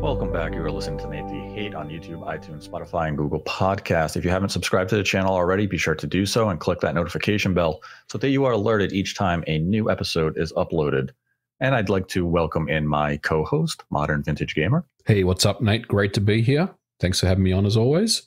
Welcome back. You are listening to Nate The Hate on YouTube, iTunes, Spotify, and Google Podcasts. If you haven't subscribed to the channel already, be sure to do so and click that notification bell so that you are alerted each time a new episode is uploaded. And I'd like to welcome in my co-host, Modern Vintage Gamer. Hey, what's up, Nate? Great to be here. Thanks for having me on as always.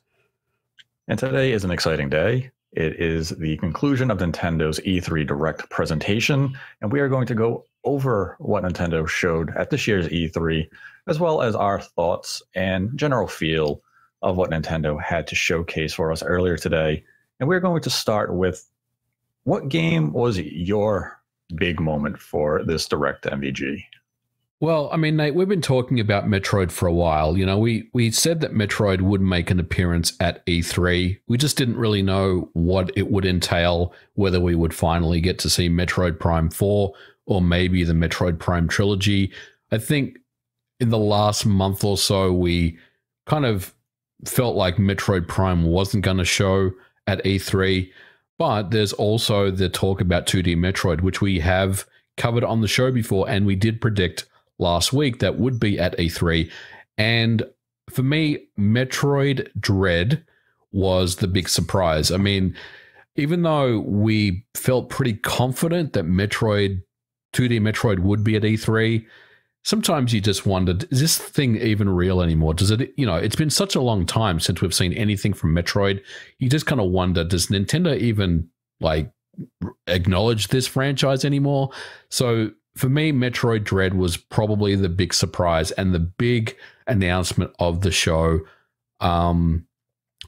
And today is an exciting day. It is the conclusion of Nintendo's E3 Direct presentation, and we are going to go over what Nintendo showed at this year's E3, as well as our thoughts and general feel of what Nintendo had to showcase for us earlier today. And we're going to start with, what game was your big moment for this Direct, MVG? Well, I mean, Nate, we've been talking about Metroid for a while. You know, we said that Metroid would make an appearance at E3. We just didn't really know what it would entail, whether we would finally get to see Metroid Prime 4 or maybe the Metroid Prime trilogy. I think in the last month or so, we kind of felt like Metroid Prime wasn't going to show at E3. But there's also the talk about 2D Metroid, which we have covered on the show before, and we did predict last week that would be at E3. And for me, Metroid Dread was the big surprise. I mean, even though we felt pretty confident that Metroid 2D Metroid would be at E3, sometimes you just wondered, is this thing even real anymore? Does it, you know, it's been such a long time since we've seen anything from Metroid. You just kind of wonder, does Nintendo even like acknowledge this franchise anymore? So for me, Metroid Dread was probably the big surprise and the big announcement of the show. I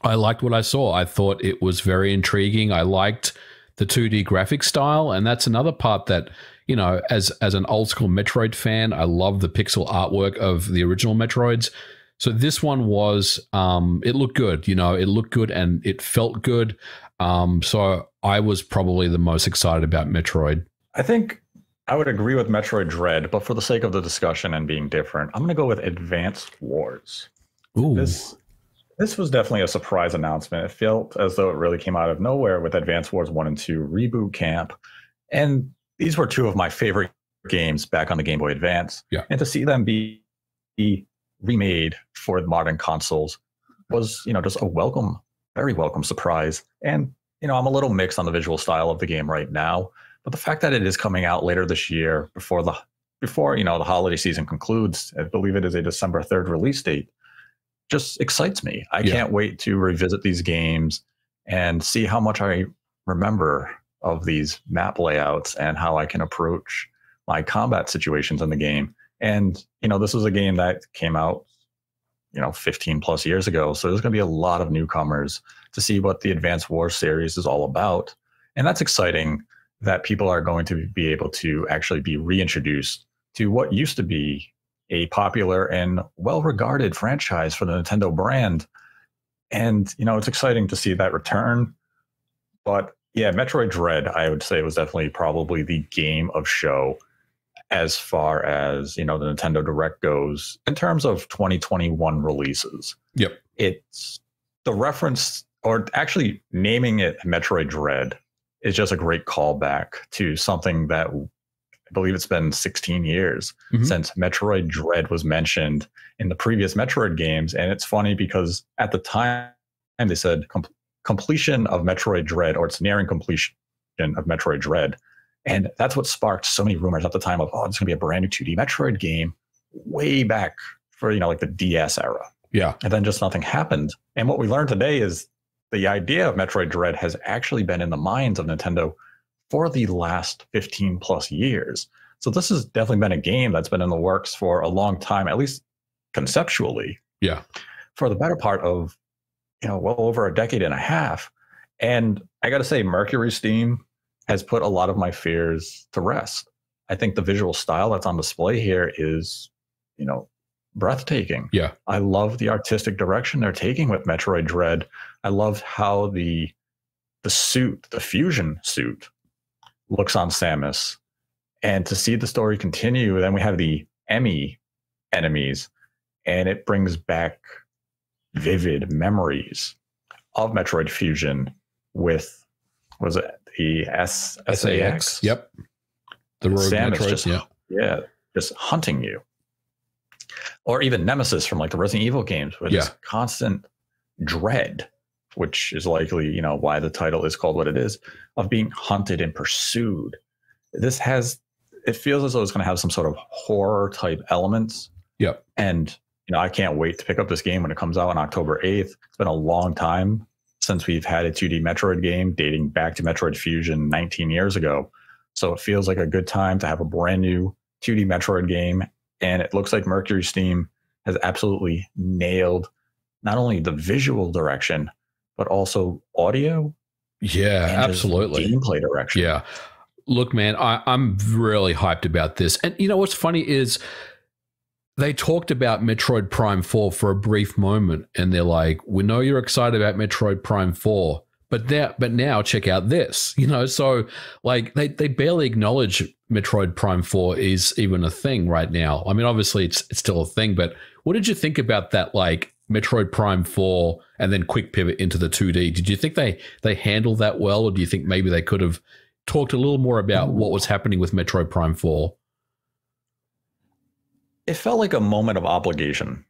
liked what I saw. I thought it was very intriguing. I liked the 2D graphic style, and that's another part that, you know, as an old school Metroid fan, I love the pixel artwork of the original Metroids. So this one was, it looked good, you know, it looked good and it felt good. So I was probably the most excited about Metroid. I think I would agree with Metroid Dread, but for the sake of the discussion and being different, I'm going to go with Advance Wars. Ooh. This was definitely a surprise announcement. It felt as though it really came out of nowhere with Advance Wars 1 and 2 Reboot Camp. And these were two of my favorite games back on the Game Boy Advance. Yeah. And to see them be remade for modern consoles was, you know, just a welcome, very welcome surprise. And, you know, I'm a little mixed on the visual style of the game right now. But the fact that it is coming out later this year before you know, the holiday season concludes, I believe it is a December 3rd release date, just excites me. I can't wait to revisit these games and see how much I remember of these map layouts and how I can approach my combat situations in the game. And, you know, this was a game that came out, you know, 15 plus years ago. So there's going to be a lot of newcomers to see what the Advance Wars series is all about. And that's exciting, that people are going to be able to actually be reintroduced to what used to be a popular and well-regarded franchise for the Nintendo brand. And, you know, it's exciting to see that return. But yeah, Metroid Dread, I would say, was definitely probably the game of show as far as, you know, the Nintendo Direct goes in terms of 2021 releases. Yep. It's the reference, or actually naming it Metroid Dread, is just a great callback to something that I believe it's been 16 years since Metroid Dread was mentioned in the previous Metroid games. And it's funny because at the time they said completion of Metroid Dread, or it's nearing completion of Metroid Dread. And that's what sparked so many rumors at the time of, oh, it's going to be a brand new 2D Metroid game way back for, you know, like the DS era. Yeah. And then just nothing happened. And what we learned today is the idea of Metroid Dread has actually been in the minds of Nintendo for the last 15 plus years. So this has definitely been a game that's been in the works for a long time, at least conceptually. Yeah. For the better part of, you know, well over a decade and a half. And I got to say, Mercury Steam has put a lot of my fears to rest. I think the visual style that's on display here is, you know, breathtaking. Yeah. I love the artistic direction they're taking with Metroid Dread. I love how the suit, the fusion suit, looks on Samus. And to see the story continue, then we have the Emmy enemies, and it brings back vivid memories of Metroid Fusion with, was it the S.A.X.? Yep. The rogue Samus just, just hunting you. Or even Nemesis from like the Resident Evil games with this constant dread, which is likely, you know, why the title is called what it is, of being hunted and pursued. This has, it feels as though it's going to have some sort of horror type elements. Yep. And, you know, I can't wait to pick up this game when it comes out on October 8th. It's been a long time since we've had a 2D Metroid game dating back to Metroid Fusion 19 years ago. So it feels like a good time to have a brand new 2D Metroid game. And it looks like Mercury Steam has absolutely nailed not only the visual direction, but also audio. Yeah, absolutely. Gameplay direction. Yeah. Look, man, I'm really hyped about this. And you know what's funny is they talked about Metroid Prime 4 for a brief moment, and they're like, we know you're excited about Metroid Prime 4, but now check out this. You know, so like they barely acknowledge Metroid Prime 4 is even a thing right now. I mean, obviously it's still a thing, but what did you think about that, like Metroid Prime 4 and then quick pivot into the 2D? Did you think they handled that well, or do you think maybe they could have talked a little more about what was happening with Metroid Prime 4? It felt like a moment of obligation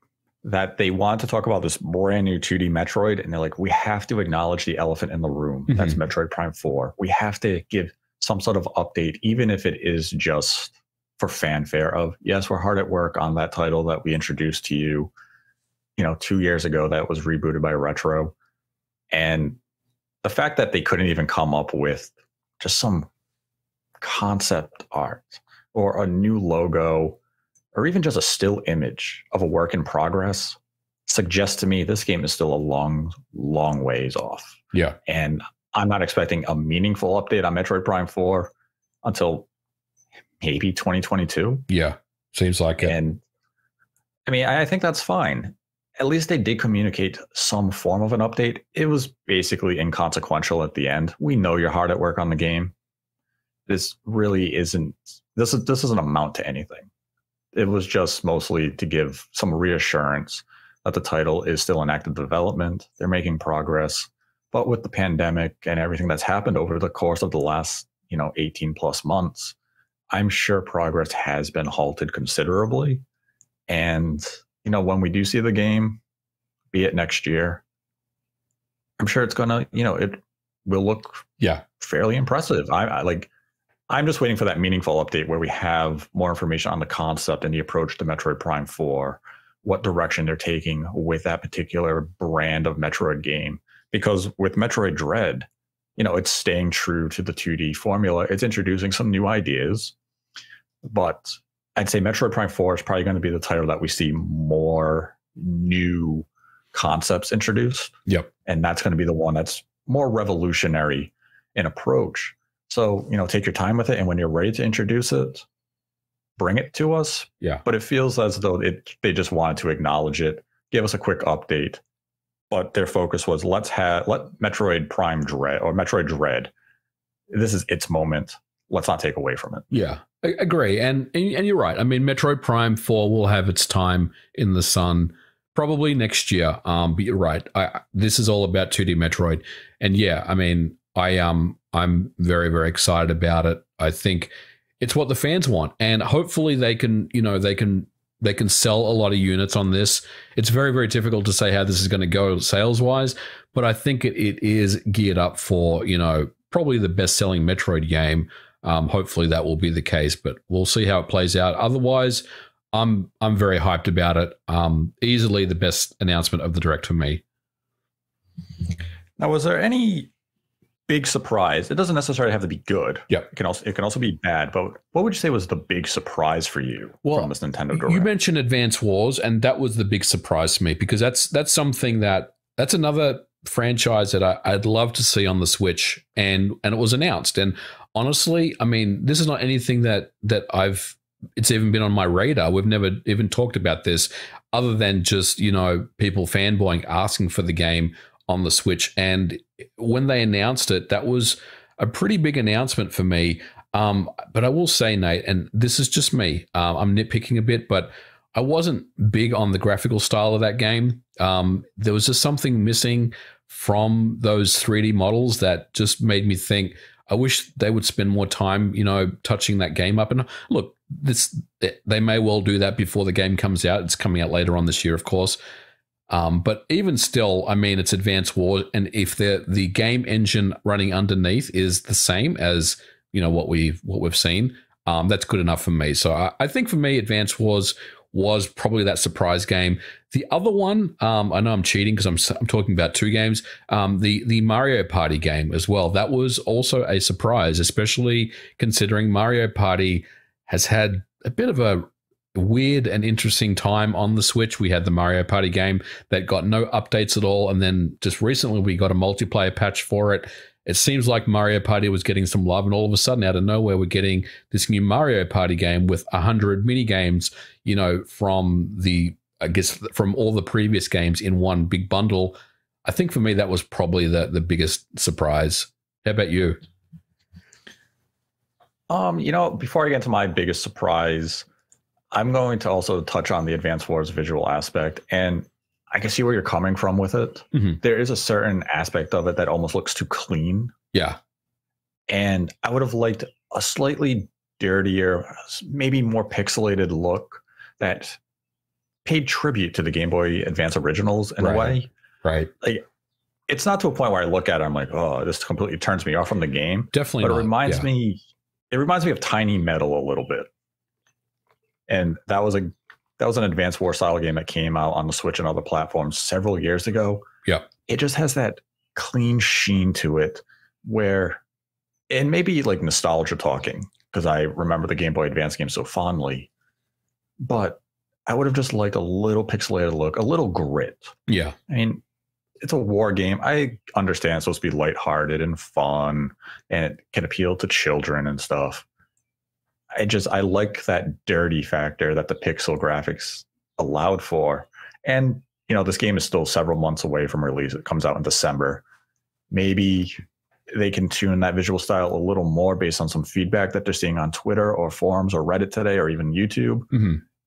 that they want to talk about this brand new 2D Metroid, and they're like, we have to acknowledge the elephant in the room. Mm-hmm. That's Metroid Prime 4. We have to give some sort of update, even if it is just for fanfare of, yes, we're hard at work on that title that we introduced to you, you know, 2 years ago that was rebooted by Retro. And the fact that they couldn't even come up with just some concept art or a new logo or even just a still image of a work in progress suggests to me this game is still a long, long ways off. Yeah. And I'm not expecting a meaningful update on Metroid Prime 4 until maybe 2022. Yeah, seems like it. And I mean, I think that's fine. At least they did communicate some form of an update. It was basically inconsequential at the end. We know you're hard at work on the game. This really isn't, this doesn't amount to anything. It was just mostly to give some reassurance that the title is still in active development. They're making progress. But with the pandemic and everything that's happened over the course of the last, you know, 18 plus months, I'm sure progress has been halted considerably. And, you know, when we do see the game, be it next year, I'm sure it's going to, you know, it will look fairly impressive. I'm just waiting for that meaningful update where we have more information on the concept and the approach to Metroid Prime 4, what direction they're taking with that particular brand of Metroid game. Because with Metroid Dread, you know, it's staying true to the 2D formula. It's introducing some new ideas. But I'd say Metroid Prime 4 is probably going to be the title that we see more new concepts introduced. Yep. And that's going to be the one that's more revolutionary in approach. So, you know, take your time with it. And when you're ready to introduce it, bring it to us. Yeah. But it feels as though they just wanted to acknowledge it, give us a quick update. But their focus was let Metroid Prime Dread or Metroid Dread. This is its moment. Let's not take away from it. Yeah, I agree. And you're right. I mean, Metroid Prime 4 will have its time in the sun probably next year. But you're right. This is all about 2D Metroid. And yeah, I mean, I'm very, very excited about it. I think it's what the fans want, and hopefully they can, you know, they can sell a lot of units on this. It's very, very difficult to say how this is going to go sales-wise, but I think it is geared up for, you know, probably the best-selling Metroid game. Hopefully that will be the case, but we'll see how it plays out. Otherwise, I'm very hyped about it. Easily the best announcement of the direct for me. Now, was there any big surprise? It doesn't necessarily have to be good. Yeah. It can also be bad, but what would you say was the big surprise for you from this Nintendo Direct? You mentioned Advance Wars, and that was the big surprise to me because that's something that's another franchise that I'd love to see on the Switch, and it was announced. And honestly, I mean, this is not anything it's even been on my radar. We've never even talked about this other than just, you know, people fanboying, asking for the game on the Switch. And when they announced it, that was a pretty big announcement for me. But I will say, Nate, and this is just me, I'm nitpicking a bit, but I wasn't big on the graphical style of that game. There was just something missing from those 3D models that just made me think, I wish they would spend more time, you know, touching that game up. And look, this, they may well do that before the game comes out. It's coming out later on this year, of course. But even still, I mean, it's Advance Wars, and if the game engine running underneath is the same as, you know, what we've seen, that's good enough for me. So I think for me, Advance Wars was probably that surprise game. The other one, I know I'm cheating because I'm talking about two games. The Mario Party game as well. That was also a surprise, especially considering Mario Party has had a bit of a weird and interesting time on the Switch. We had the Mario Party game that got no updates at all, and then just recently we got a multiplayer patch for it. It seems like Mario Party was getting some love, and all of a sudden, out of nowhere, we're getting this new Mario Party game with 100 mini games, you know, from the, I guess, from all the previous games in one big bundle. I think for me, that was probably the biggest surprise. How about you? You know, before I get to my biggest surprise, I'm going to also touch on the Advance Wars visual aspect, and I can see where you're coming from with it. Mm-hmm. There is a certain aspect of it that almost looks too clean. Yeah. And I would have liked a slightly dirtier, maybe more pixelated look that paid tribute to the Game Boy Advance originals in a way. Right. Like, it's not to a point where I look at it, I'm like, oh, this completely turns me off from the game. Definitely not. But it reminds me, of Tiny Metal a little bit. And that was a an Advance Wars style game that came out on the Switch and other platforms several years ago. Yeah. It just has that clean sheen to it where, and maybe like nostalgia talking, because I remember the Game Boy Advance game so fondly, but I would have just liked a little pixelated look, a little grit. Yeah. I mean, it's a war game. I understand it's supposed to be lighthearted and fun, and it can appeal to children and stuff. I like that dirty factor that the pixel graphics allowed for. And, you know, this game is still several months away from release. It comes out in December. Maybe they can tune that visual style a little more based on some feedback that they're seeing on Twitter or forums or Reddit today, or even YouTube,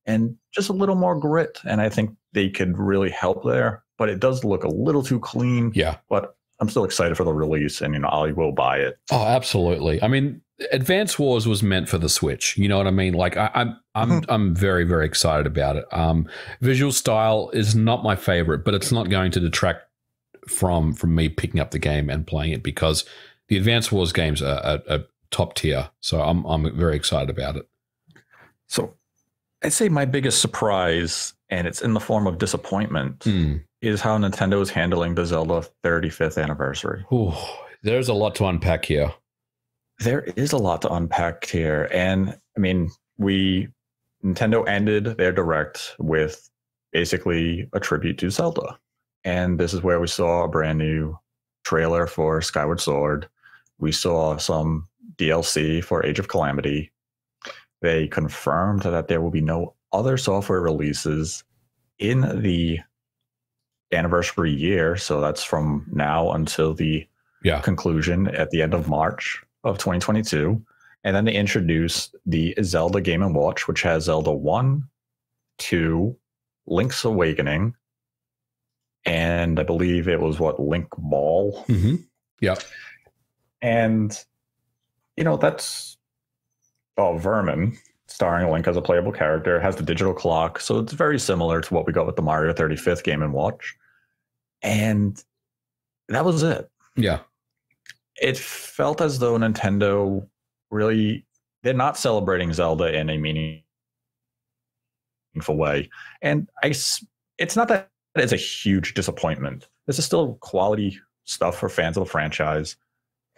and just a little more grit. And I think they could really help there, but it does look a little too clean. Yeah. But I'm still excited for the release, and, you know, I will buy it. Oh, absolutely. I mean, Advance Wars was meant for the Switch. You know what I mean? Like I'm very, very excited about it. Visual style is not my favorite, but it's not going to detract from me picking up the game and playing it, because the Advance Wars games are top tier. So I'm very excited about it. So I'd say my biggest surprise, and it's in the form of disappointment, is how Nintendo is handling the Zelda 35th anniversary. Ooh, there's a lot to unpack here. There is a lot to unpack here. And I mean, Nintendo ended their direct with basically a tribute to Zelda. And this is where we saw a brand new trailer for Skyward Sword. We saw some DLC for Age of Calamity. They confirmed that there will be no other software releases in the anniversary year. So that's from now until the conclusion at the end of March of 2022. And then they introduced the Zelda Game & Watch, which has Zelda 1, 2, Link's Awakening, and I believe it was, Link Ball? Yeah. And, you know, that's Vermin, starring Link as a playable character. It has the digital clock, so it's very similar to what we got with the Mario 35th Game & Watch. And that was it. Yeah. It felt as though Nintendo really, they're not celebrating Zelda in a meaningful way. And it's not that it's a huge disappointment. This is still quality stuff for fans of the franchise.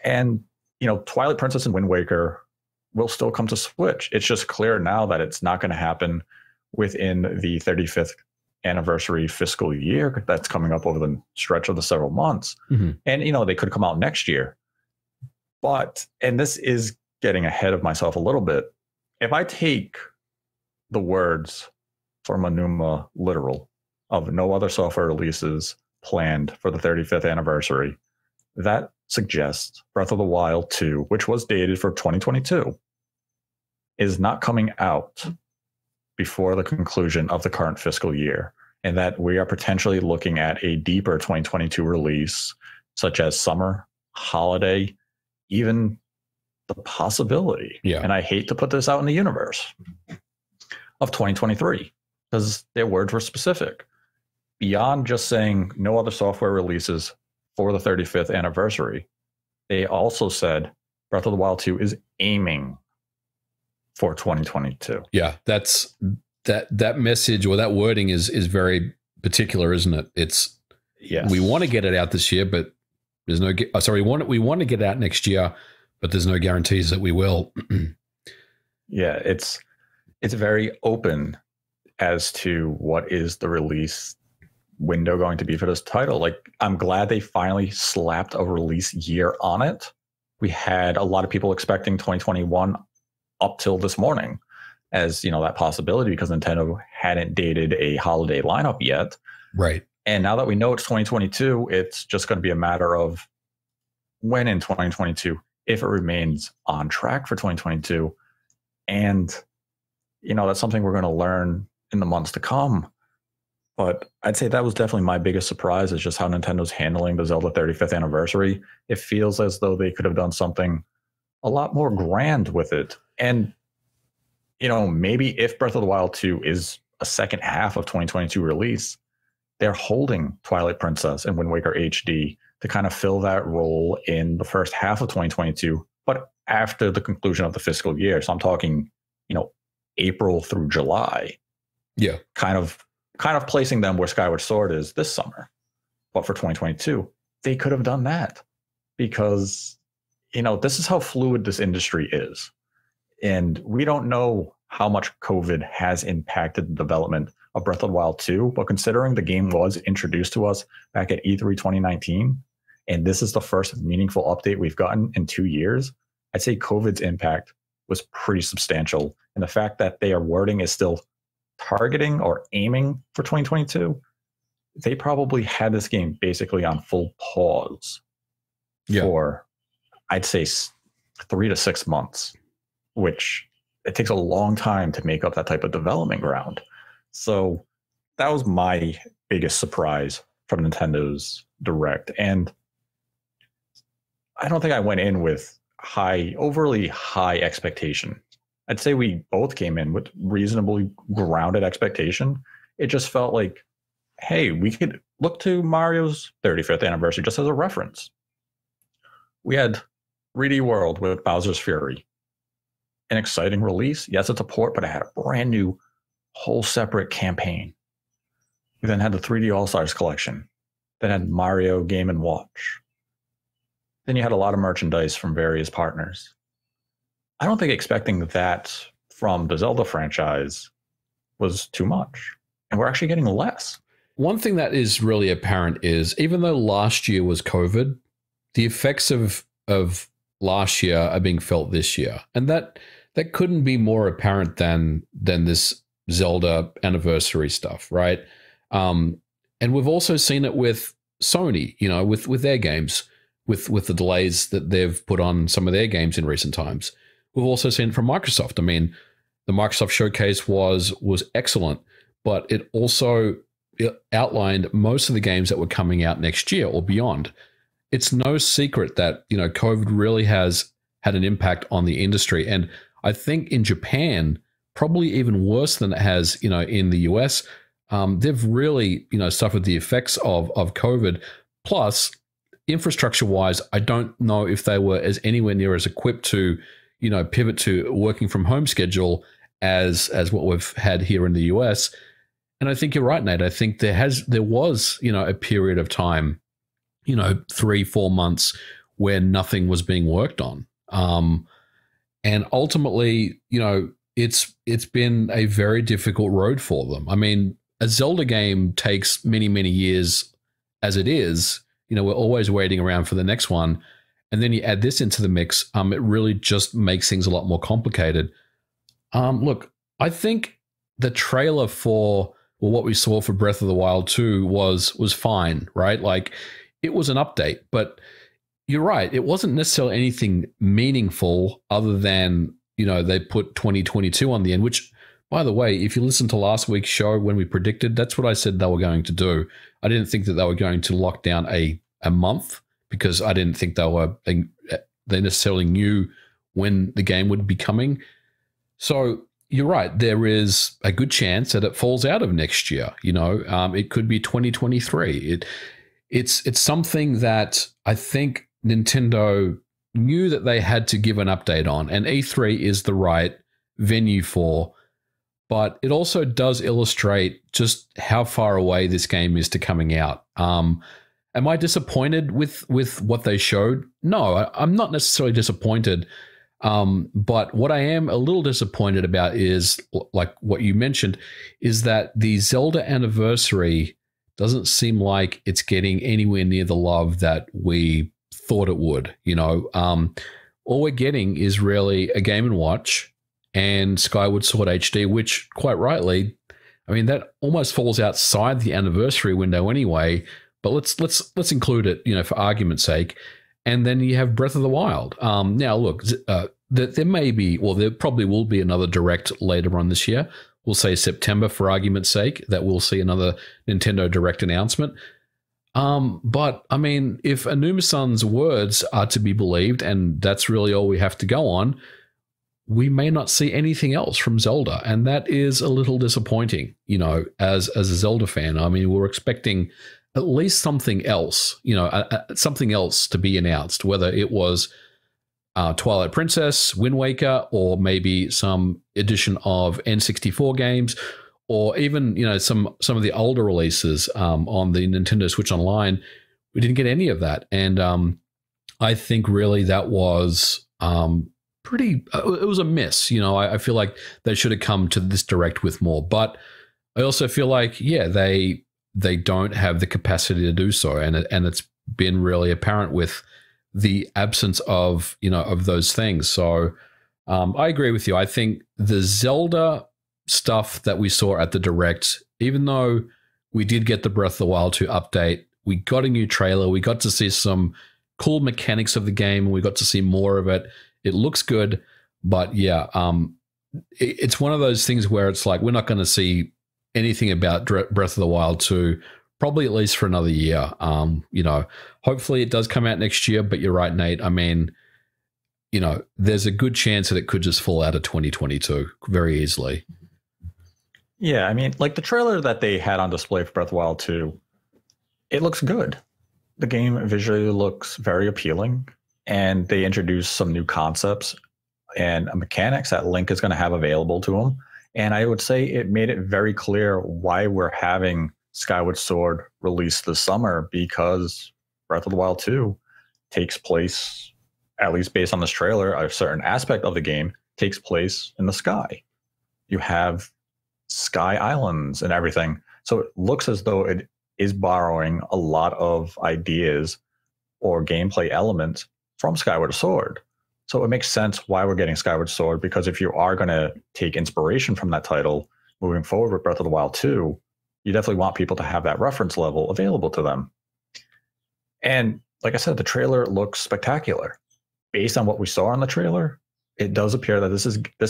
And, you know, Twilight Princess and Wind Waker will still come to Switch. It's just clear now that it's not going to happen within the 35th anniversary fiscal year that's coming up over the stretch of the several months. And, you know, they could come out next year. But, and this is getting ahead of myself a little bit, if I take the words from Enuma literal of no other software releases planned for the 35th anniversary, that suggests Breath of the Wild 2, which was dated for 2022, is not coming out before the conclusion of the current fiscal year, and that we are potentially looking at a deeper 2022 release, such as summer, holiday, even the possibility, and I hate to put this out in the universe, of 2023, because their words were specific. Beyond just saying no other software releases for the 35th anniversary, they also said Breath of the Wild 2 is aiming for 2022. Yeah, that's that message, or that wording is very particular, isn't it? It's we want to get it out this year, but there's no we want to get it out next year, but there's no guarantees that we will. Yeah, it's very open as to what is the release window going to be for this title. Like, I'm glad they finally slapped a release year on it. We had a lot of people expecting 2021 up till this morning as, you know, that possibility, because Nintendo hadn't dated a holiday lineup yet. Right. And now that we know it's 2022, it's just going to be a matter of when in 2022, if it remains on track for 2022. And, you know, that's something we're going to learn in the months to come. But I'd say that was definitely my biggest surprise, is just how Nintendo's handling the Zelda 35th anniversary. It feels as though they could have done something a lot more grand with it. And, you know, maybe if Breath of the Wild 2 is a second half of 2022 release, they're holding Twilight Princess and Wind Waker HD to kind of fill that role in the first half of 2022, but after the conclusion of the fiscal year. So I'm talking, you know, April through July. Yeah. Kind of placing them where Skyward Sword is this summer. But for 2022, they could have done that, because, you know, this is how fluid this industry is. And we don't know how much COVID has impacted the development of Breath of the Wild 2, but considering the game was introduced to us back at E3 2019, and this is the first meaningful update we've gotten in 2 years, I'd say COVID's impact was pretty substantial. And the fact that their wording is still targeting or aiming for 2022, they probably had this game basically on full pause for, I'd say, 3 to 6 months, which it takes a long time to make up that type of development ground. So that was my biggest surprise from Nintendo's Direct. And I don't think I went in with overly high expectation. I'd say we both came in with reasonably grounded expectation. It just felt like, hey, we could look to Mario's 35th anniversary just as a reference. We had 3D World with Bowser's Fury. An exciting release. Yes, it's a port, but it had a brand new whole separate campaign. We then had the 3D All-Stars collection, then had Mario Game & Watch. Then you had a lot of merchandise from various partners. I don't think expecting that from the Zelda franchise was too much, and we're actually getting less. One thing that is really apparent is, even though last year was COVID, the effects of last year are being felt this year. And that couldn't be more apparent than this Zelda anniversary stuff, right? And we've also seen it with Sony, you know, with their games, with the delays that they've put on some of their games in recent times. We've also seen it from Microsoft. I mean, the Microsoft showcase was excellent, but it also outlined most of the games that were coming out next year or beyond. It's no secret that, you know, COVID really has had an impact on the industry. And I think in Japan, probably even worse than it has, you know, in the US, they've really, you know, suffered the effects of COVID. Plus, infrastructure-wise, I don't know if they were anywhere near as equipped to, you know, pivot to working from home schedule as what we've had here in the US. And I think you're right, Nate. I think there was, you know, a period of time, you know, 3-4 months where nothing was being worked on. And ultimately, you know, it's been a very difficult road for them. I mean, a Zelda game takes many, many years as it is. You know, we're always waiting around for the next one. And then you add this into the mix, it really just makes things a lot more complicated. Look, I think the trailer for what we saw for Breath of the Wild 2 was fine, right? Like, it was an update, but you're right. It wasn't necessarily anything meaningful other than, you know, they put 2022 on the end, which, by the way, if you listen to last week's show when we predicted, that's what I said they were going to do. I didn't think that they were going to lock down a month, because I didn't think they necessarily knew when the game would be coming. So you're right. There is a good chance that it falls out of next year. You know, it could be 2023. It's something that I think Nintendo knew that they had to give an update on, and E3 is the right venue for. But it also does illustrate just how far away this game is to coming out. Am I disappointed with what they showed? No, I'm not necessarily disappointed. But what I am a little disappointed about is, like what you mentioned, is that the Zelda anniversary doesn't seem like it's getting anywhere near the love that we thought it would. You know, all we're getting is really a Game & Watch and Skyward Sword HD, which quite rightly, I mean, that almost falls outside the anniversary window anyway, but let's include it, you know, for argument's sake. And then you have Breath of the Wild. Now, look, there may be, well, there probably will be another Direct later on this year. We'll say September for argument's sake, that we'll see another Nintendo Direct announcement. But, I mean, if Anuma-san's words are to be believed, and that's really all we have to go on, we may not see anything else from Zelda. And that is a little disappointing, you know, as a Zelda fan. I mean, we're expecting at least something else, you know, something else to be announced, whether it was Twilight Princess, Wind Waker, or maybe some edition of N64 games, or even, you know, some of the older releases on the Nintendo Switch Online. We didn't get any of that. And I think really that was it was a miss. You know, I feel like they should have come to this Direct with more. But I also feel like, yeah, they don't have the capacity to do so. And it's been really apparent with the absence of, you know, of those things. So I agree with you. I think the Zelda stuff that we saw at the Direct, even though we did get the Breath of the Wild 2 update, we got a new trailer, we got to see some cool mechanics of the game, and we got to see more of it. It looks good, but yeah, it's one of those things where it's like, we're not going to see anything about Breath of the Wild 2, probably at least for another year. You know, hopefully it does come out next year, but you're right, Nate. I mean, you know, there's a good chance that it could just fall out of 2022 very easily. Yeah, I mean, like the trailer that they had on display for Breath of the Wild 2, it looks good. The game visually looks very appealing, and they introduced some new concepts and mechanics that Link is going to have available to him. And I would say it made it very clear why we're having Skyward Sword released this summer, because Breath of the Wild 2 takes place, at least based on this trailer, a certain aspect of the game takes place in the sky. You have sky islands and everything. So it looks as though it is borrowing a lot of ideas or gameplay elements from Skyward Sword. So it makes sense why we're getting Skyward Sword, because if you are going to take inspiration from that title moving forward with Breath of the Wild 2, you definitely want people to have that reference level available to them. And like I said, the trailer looks spectacular. Based on what we saw on the trailer, it does appear that this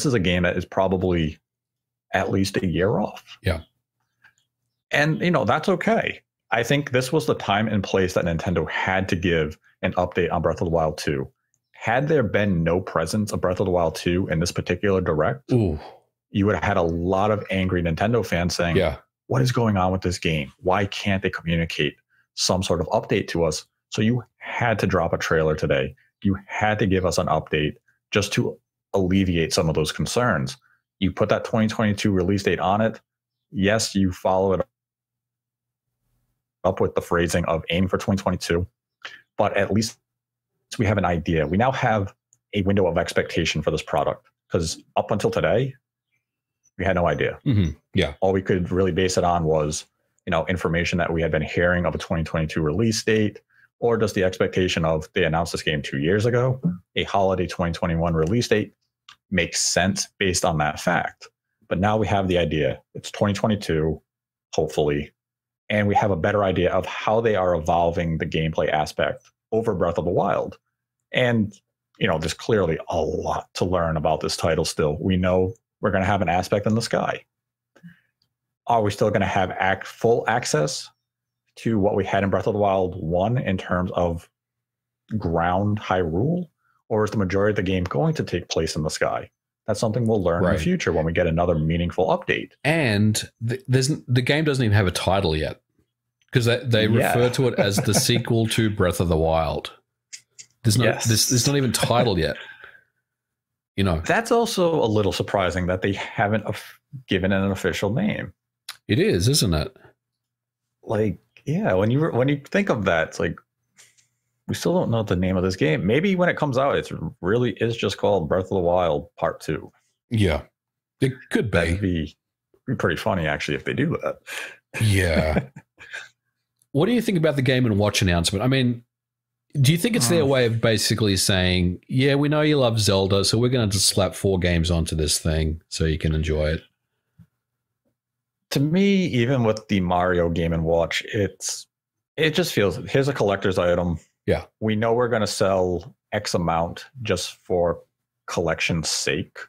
is a game that is probably at least a year off. Yeah. And, you know, that's okay. I think this was the time and place that Nintendo had to give an update on Breath of the Wild 2. Had there been no presence of Breath of the Wild 2 in this particular Direct, ooh, you would have had a lot of angry Nintendo fans saying, yeah, what is going on with this game? Why can't they communicate some sort of update to us? So you had to drop a trailer today. You had to give us an update just to alleviate some of those concerns. You put that 2022 release date on it. Yes, you follow it up with the phrasing of aim for 2022, but at least so we have an idea. We now have a window of expectation for this product, because up until today, we had no idea. Mm-hmm. Yeah. All we could really base it on was, you know, information that we had been hearing of a 2022 release date, or just the expectation of they announced this game 2 years ago. A holiday 2021 release date makes sense based on that fact. But now we have the idea. It's 2022, hopefully, and we have a better idea of how they are evolving the gameplay aspect over Breath of the Wild. And, you know, there's clearly a lot to learn about this title still. We know we're going to have an aspect in the sky. Are we still going to have full access to what we had in Breath of the Wild 1 in terms of ground Hyrule? Or is the majority of the game going to take place in the sky? That's something we'll learn in the future when we get another meaningful update. And the game doesn't even have a title yet, because they refer to it as the sequel to Breath of the Wild. There's no, there's not even titled yet. You know, that's also a little surprising that they haven't given it an official name. It is, isn't it? Like, yeah, when you think of that, it's like, we still don't know the name of this game. Maybe when it comes out, it really is just called Breath of the Wild Part 2. Yeah, it could be. That'd be pretty funny, actually, if they do that. Yeah. What do you think about the Game & Watch announcement? I mean, do you think it's their way of basically saying, yeah, we know you love Zelda, so we're going to just slap 4 games onto this thing so you can enjoy it? To me, even with the Mario Game & Watch, it just feels, here's a collector's item. Yeah, we know we're going to sell X amount just for collection's sake.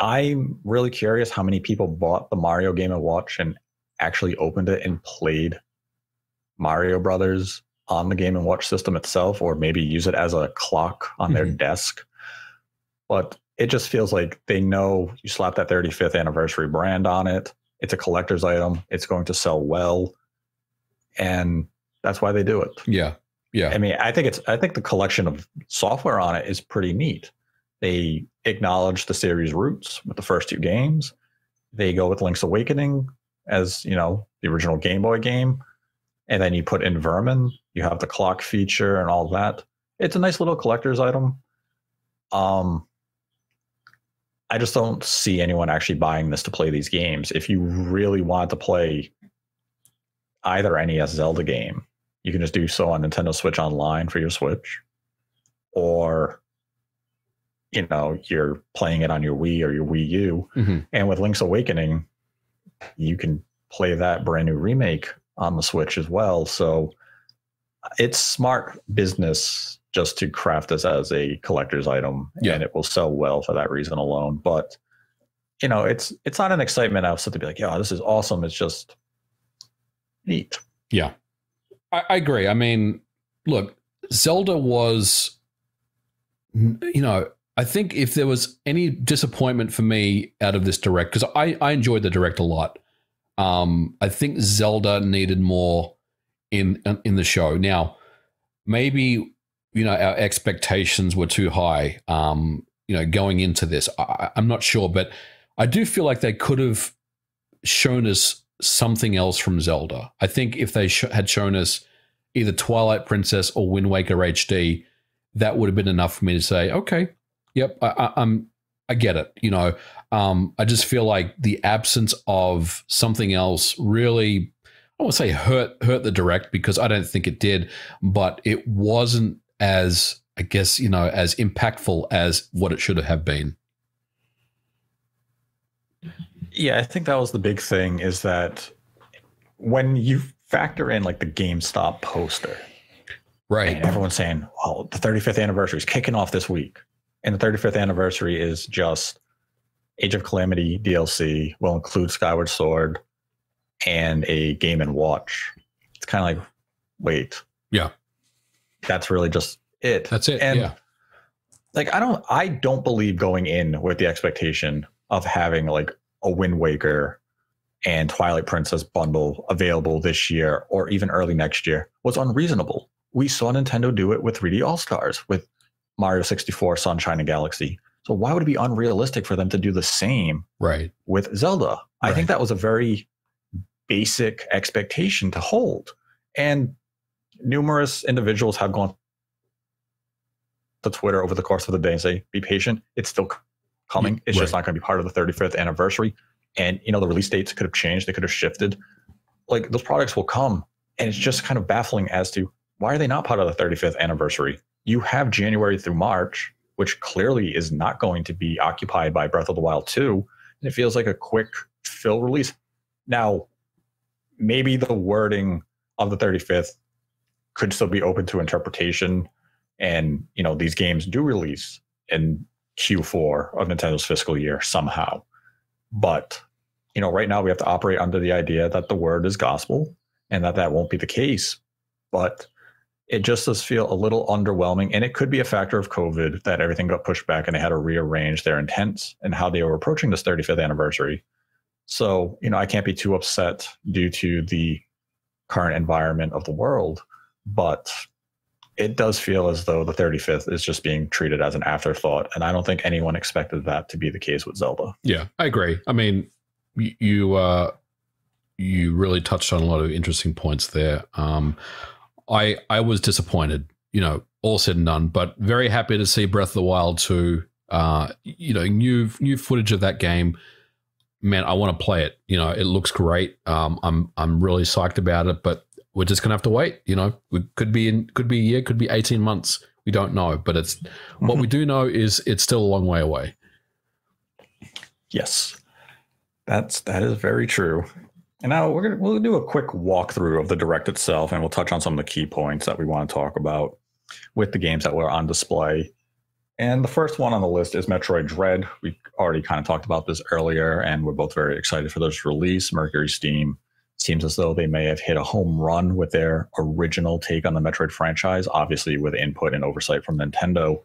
I'm really curious how many people bought the Mario Game & Watch and actually opened it and played Mario Brothers on the Game & Watch system itself, or maybe use it as a clock on their desk. But it just feels like they know you slap that 35th anniversary brand on it. It's a collector's item. It's going to sell well. And that's why they do it. Yeah. Yeah. I mean, I think the collection of software on it is pretty neat. They acknowledge the series roots with the first 2 games. They go with Link's Awakening as, you know, the original Game Boy game. And then you put in Vermin, you have the clock feature and all that. It's a nice little collector's item. I just don't see anyone actually buying this to play these games. If you really want to play either NES Zelda game, you can just do so on Nintendo Switch Online for your Switch, or, you know, you're playing it on your Wii or your Wii U. And with Link's Awakening, you can play that brand new remake on the Switch as well. So it's smart business just to craft this as a collector's item, and it will sell well for that reason alone. But, you know, it's not an excitement outside to be like, yeah, this is awesome. It's just neat. Yeah, I agree. I mean, look, Zelda was, you know, I think if there was any disappointment for me out of this direct, because I enjoyed the direct a lot. I think Zelda needed more in the show. Now, maybe, you know, our expectations were too high, you know, going into this. I'm not sure, but I do feel like they could have shown us something else from Zelda. I think if they had shown us either Twilight Princess or Wind Waker HD, that would have been enough for me to say, okay, yep, I get it. You know, I just feel like the absence of something else really, I won't say hurt the direct, because I don't think it did, but it wasn't as, I guess, you know, as impactful as what it should have been. Yeah, I think that was the big thing, is that when you factor in like the GameStop poster, right? And everyone's saying, "Oh, the 35th anniversary is kicking off this week," and the 35th anniversary is just Age of Calamity DLC. Will include Skyward Sword and a Game & Watch. It's kind of like, wait, yeah, that's really just it. That's it. And like, I don't believe going in with the expectation of having like a Wind Waker and Twilight Princess bundle available this year or even early next year was unreasonable. We saw Nintendo do it with 3D All-Stars, with Mario 64, Sunshine and Galaxy. So why would it be unrealistic for them to do the same with Zelda? I think that was a very basic expectation to hold. And numerous individuals have gone to Twitter over the course of the day and say, be patient, it's still coming. It's just not going to be part of the 35th anniversary. And, you know, the release dates could have changed. They could have shifted. Like, those products will come. And it's just kind of baffling as to why are they not part of the 35th anniversary? You have January through March, which clearly is not going to be occupied by Breath of the Wild 2. And it feels like a quick fill release. Now, maybe the wording of the 35th could still be open to interpretation. And, you know, these games do release and Q4 of Nintendo's fiscal year somehow. But, you know, right now we have to operate under the idea that the word is gospel and that won't be the case. But it just does feel a little underwhelming. And it could be a factor of COVID that everything got pushed back and they had to rearrange their intents and how they were approaching this 35th anniversary. So, you know, I can't be too upset due to the current environment of the world, but it does feel as though the 35th is just being treated as an afterthought. And I don't think anyone expected that to be the case with Zelda. Yeah, I agree. I mean, you really touched on a lot of interesting points there. I was disappointed, you know, all said and done, but very happy to see Breath of the Wild 2, you know, new footage of that game. Man, I want to play it. You know, it looks great. I'm really psyched about it, but we're just gonna have to wait. You know, we could be a year, could be 18 months. We don't know, but it's what we do know is it's still a long way away. Yes, that is very true. And now we'll do a quick walkthrough of the Direct itself, and we'll touch on some of the key points that we want to talk about with the games that were on display. And the first one on the list is Metroid Dread. We already kind of talked about this earlier, and we're both very excited for this release. Mercury Steam seems as though they may have hit a home run with their original take on the Metroid franchise, obviously with input and oversight from Nintendo.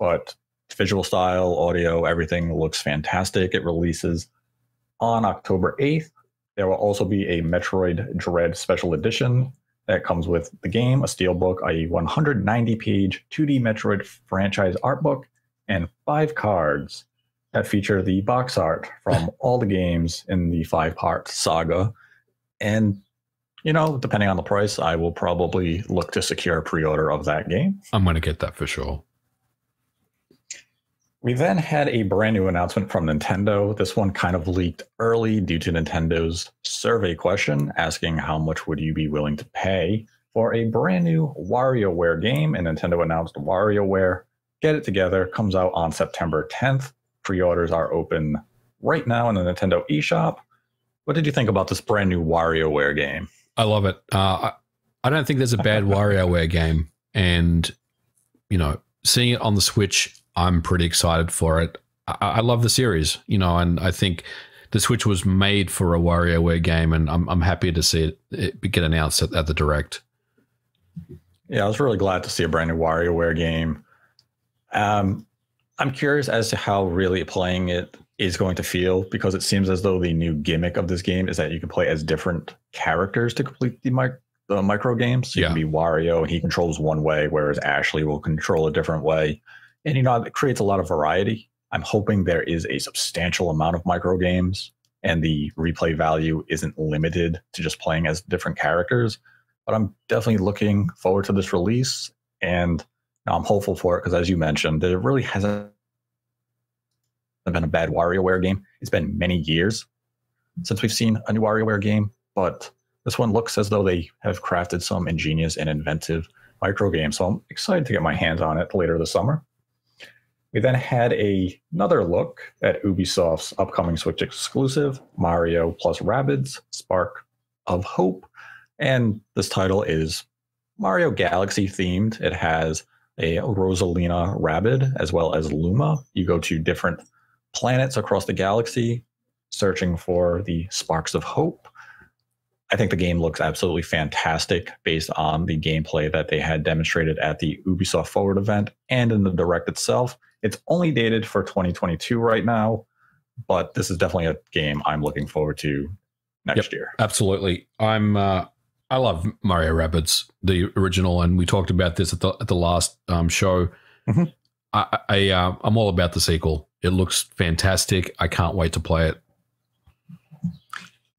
But visual style, audio, everything looks fantastic. It releases on October 8th. There will also be a Metroid Dread Special Edition that comes with the game, a steelbook, a 190-page 2D Metroid franchise art book, and 5 cards that feature the box art from all the games in the 5-part saga. And, you know, depending on the price, I will probably look to secure a pre-order of that game. I'm going to get that for sure. We then had a brand new announcement from Nintendo. This one kind of leaked early due to Nintendo's survey question asking how much would you be willing to pay for a brand new WarioWare game. And Nintendo announced WarioWare Get It Together comes out on September 10th. Pre-orders are open right now in the Nintendo eShop. What did you think about this brand new WarioWare game? I love it. I don't think there's a bad WarioWare game. And, you know, seeing it on the Switch, I'm pretty excited for it. I love the series, you know, and I think the Switch was made for a WarioWare game, and I'm happy to see it get announced at the Direct. Yeah, I was really glad to see a brand new WarioWare game. I'm curious as to how really playing it is going to feel, because it seems as though the new gimmick of this game is that you can play as different characters to complete the micro games. So you can be Wario, and he controls one way, whereas Ashley will control a different way. And, you know, it creates a lot of variety. I'm hoping there is a substantial amount of micro games and the replay value isn't limited to just playing as different characters. But I'm definitely looking forward to this release, and I'm hopeful for it because, as you mentioned, there really hasn't been a bad WarioWare game. It's been many years since we've seen a new WarioWare game, but this one looks as though they have crafted some ingenious and inventive micro games. So I'm excited to get my hands on it later this summer. We then had another look at Ubisoft's upcoming Switch exclusive, Mario Plus Rabbids Spark of Hope. And this title is Mario Galaxy themed. It has a Rosalina Rabbid as well as Luma. You go to different planets across the galaxy searching for the Sparks of Hope. I think the game looks absolutely fantastic based on the gameplay that they had demonstrated at the Ubisoft Forward event and in the Direct itself. It's only dated for 2022 right now, but this is definitely a game I'm looking forward to next year. Absolutely. I love Mario Rabbids, the original, and we talked about this at the last show. Mm-hmm. I'm all about the sequel. It looks fantastic. I can't wait to play it.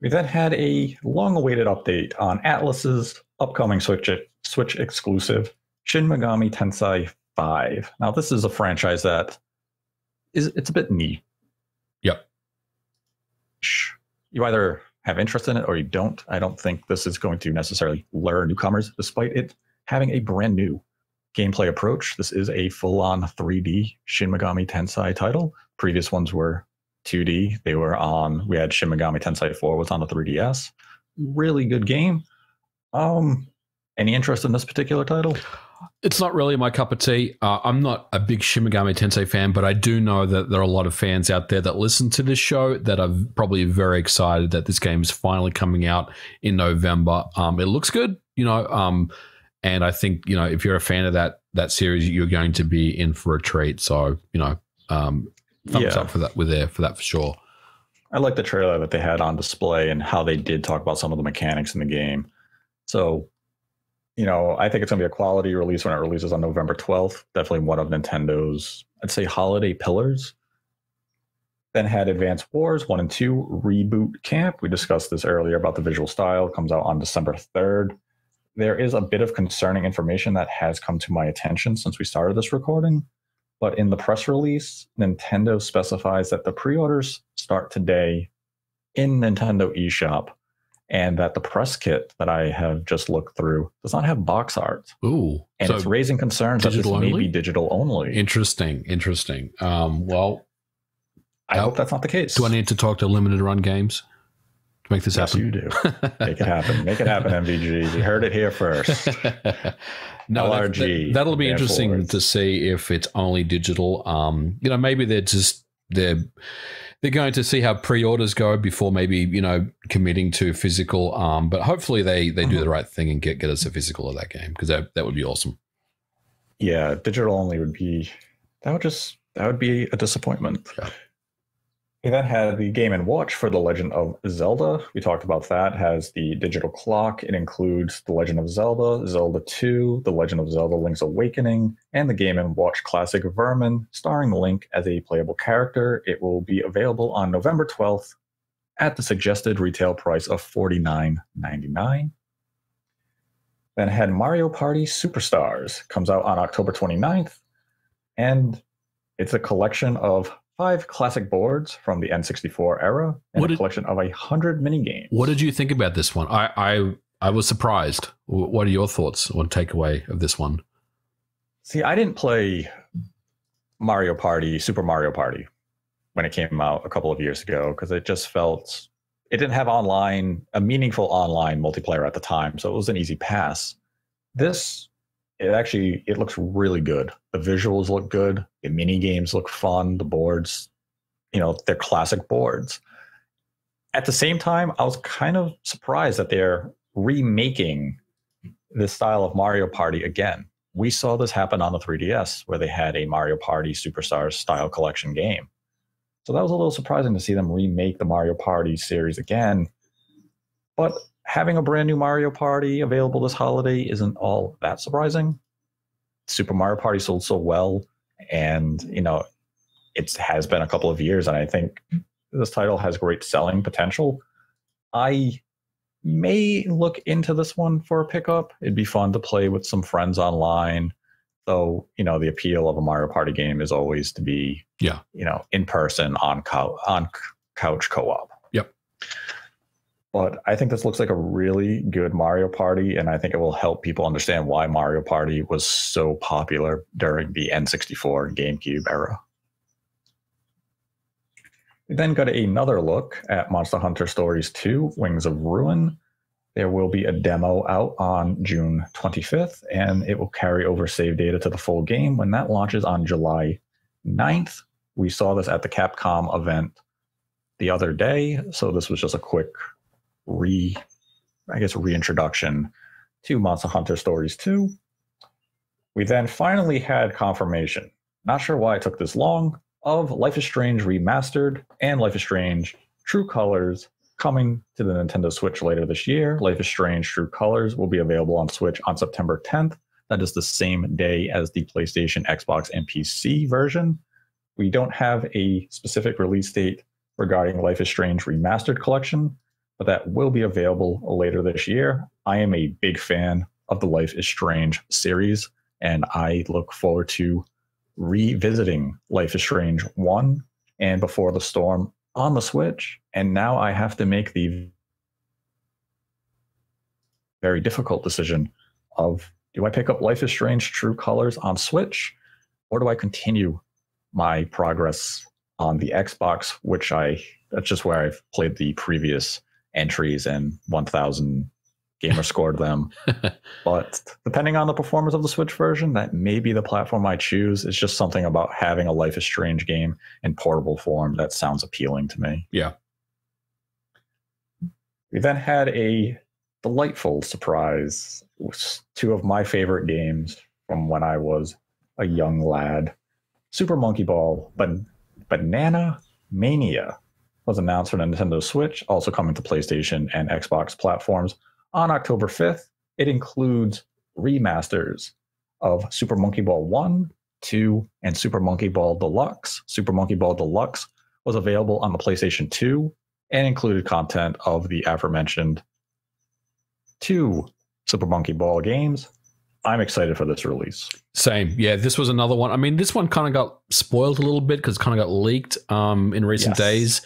We then had a long-awaited update on Atlas's upcoming Switch exclusive, Shin Megami Tensei 5. Now, this is a franchise that it's a bit niche. Yep. You either have interest in it or you don't. I don't think this is going to necessarily lure newcomers, despite it having a brand new gameplay approach. This is a full-on 3D Shin Megami Tensei title. Previous ones were 2D. They were on, we had Shin Megami Tensei 4 was on the 3DS. Really good game. Any interest in this particular title? It's not really my cup of tea. I'm not a big Shin Megami Tensei fan, but I do know that there are a lot of fans out there that listen to this show that are probably very excited that this game is finally coming out in November. It looks good, you know. And I think, you know, if you're a fan of that series, you're going to be in for a treat. So, you know, thumbs up for that. We're there for that for sure. I like the trailer that they had on display and how they did talk about some of the mechanics in the game. So, you know, I think it's going to be a quality release when it releases on November 12th. Definitely one of Nintendo's, I'd say, holiday pillars. Then had Advance Wars 1 and 2 Reboot Camp. We discussed this earlier about the visual style. It comes out on December 3rd. There is a bit of concerning information that has come to my attention since we started this recording. But in the press release, Nintendo specifies that the pre-orders start today in Nintendo eShop, and that the press kit that I have just looked through does not have box art. Ooh. And so it's raising concerns that this may be digital only. Interesting, interesting. Well, I hope that's not the case. Do I need to talk to Limited Run Games to make this happen? Yes, you do. Make it happen. Make it happen, MVG. You heard it here first. No, LRG. That'll be interesting to see if it's only digital. You know, maybe they're going to see how pre-orders go before maybe, you know, committing to physical. But hopefully they do the right thing and get us a physical of that game, because that would be awesome. Yeah, digital only would be that would be a disappointment. Yeah. We then had the Game & Watch for The Legend of Zelda. We talked about that. It has the digital clock. It includes The Legend of Zelda, Zelda 2, The Legend of Zelda Link's Awakening, and the Game & Watch classic Vermin, starring Link as a playable character. It will be available on November 12th at the suggested retail price of $49.99. Then had Mario Party Superstars. Comes out on October 29th, and it's a collection of 5 classic boards from the N64 era, and a collection of 100 minigames. What did you think about this one? I was surprised. What are your thoughts on takeaway of this one? See, I didn't play Mario Party, Super Mario Party, when it came out a couple of years ago, because it just felt it didn't have a meaningful online multiplayer at the time, so it was an easy pass. This, it looks really good. The visuals look good. The mini games look fun. The boards, you know, they're classic boards. At the same time, I was kind of surprised that they're remaking this style of Mario Party again. We saw this happen on the 3DS, where they had a Mario Party Superstars style collection game. So that was a little surprising to see them remake the Mario Party series again. But having a brand new Mario Party available this holiday isn't all that surprising. Super Mario Party sold so well, and, you know, it has been a couple of years, and I think this title has great selling potential. I may look into this one for a pickup. It'd be fun to play with some friends online, though, you know, the appeal of a Mario Party game is always to be, you know, in person, on couch co-op. Yep. But I think this looks like a really good Mario Party, and I think it will help people understand why Mario Party was so popular during the N64 and GameCube era. We then got another look at Monster Hunter Stories 2, Wings of Ruin. There will be a demo out on June 25th, and it will carry over save data to the full game when that launches on July 9th. We saw this at the Capcom event the other day, so this was just a quick reintroduction to Monster Hunter Stories 2. We then finally had confirmation, not sure why it took this long, of Life is Strange Remastered and Life is Strange True Colors coming to the Nintendo Switch later this year. Life is Strange True Colors will be available on Switch on September 10th. That is the same day as the PlayStation, Xbox, and PC version. We don't have a specific release date regarding Life is Strange Remastered Collection, but that will be available later this year. I am a big fan of the Life is Strange series, and I look forward to revisiting Life is Strange 1 and Before the Storm on the Switch. And now I have to make the very difficult decision of, do I pick up Life is Strange True Colors on Switch, or do I continue my progress on the Xbox, which that's just where I've played the previous entries and 1000 gamer scored them. But depending on the performance of the Switch version, that may be the platform I choose. It's just something about having a Life is Strange game in portable form that sounds appealing to me. Yeah. We then had a delightful surprise. It was two of my favorite games from when I was a young lad. Super Monkey Ball, Banana Mania was announced for the Nintendo Switch, also coming to PlayStation and Xbox platforms on October 5th. It includes remasters of Super Monkey Ball 1, 2, and Super Monkey Ball Deluxe. Super Monkey Ball Deluxe was available on the PlayStation 2 and included content of the aforementioned two Super Monkey Ball games. I'm excited for this release. Same. Yeah, this was another one. I mean, this one kind of got spoiled a little bit because it kind of got leaked in recent days.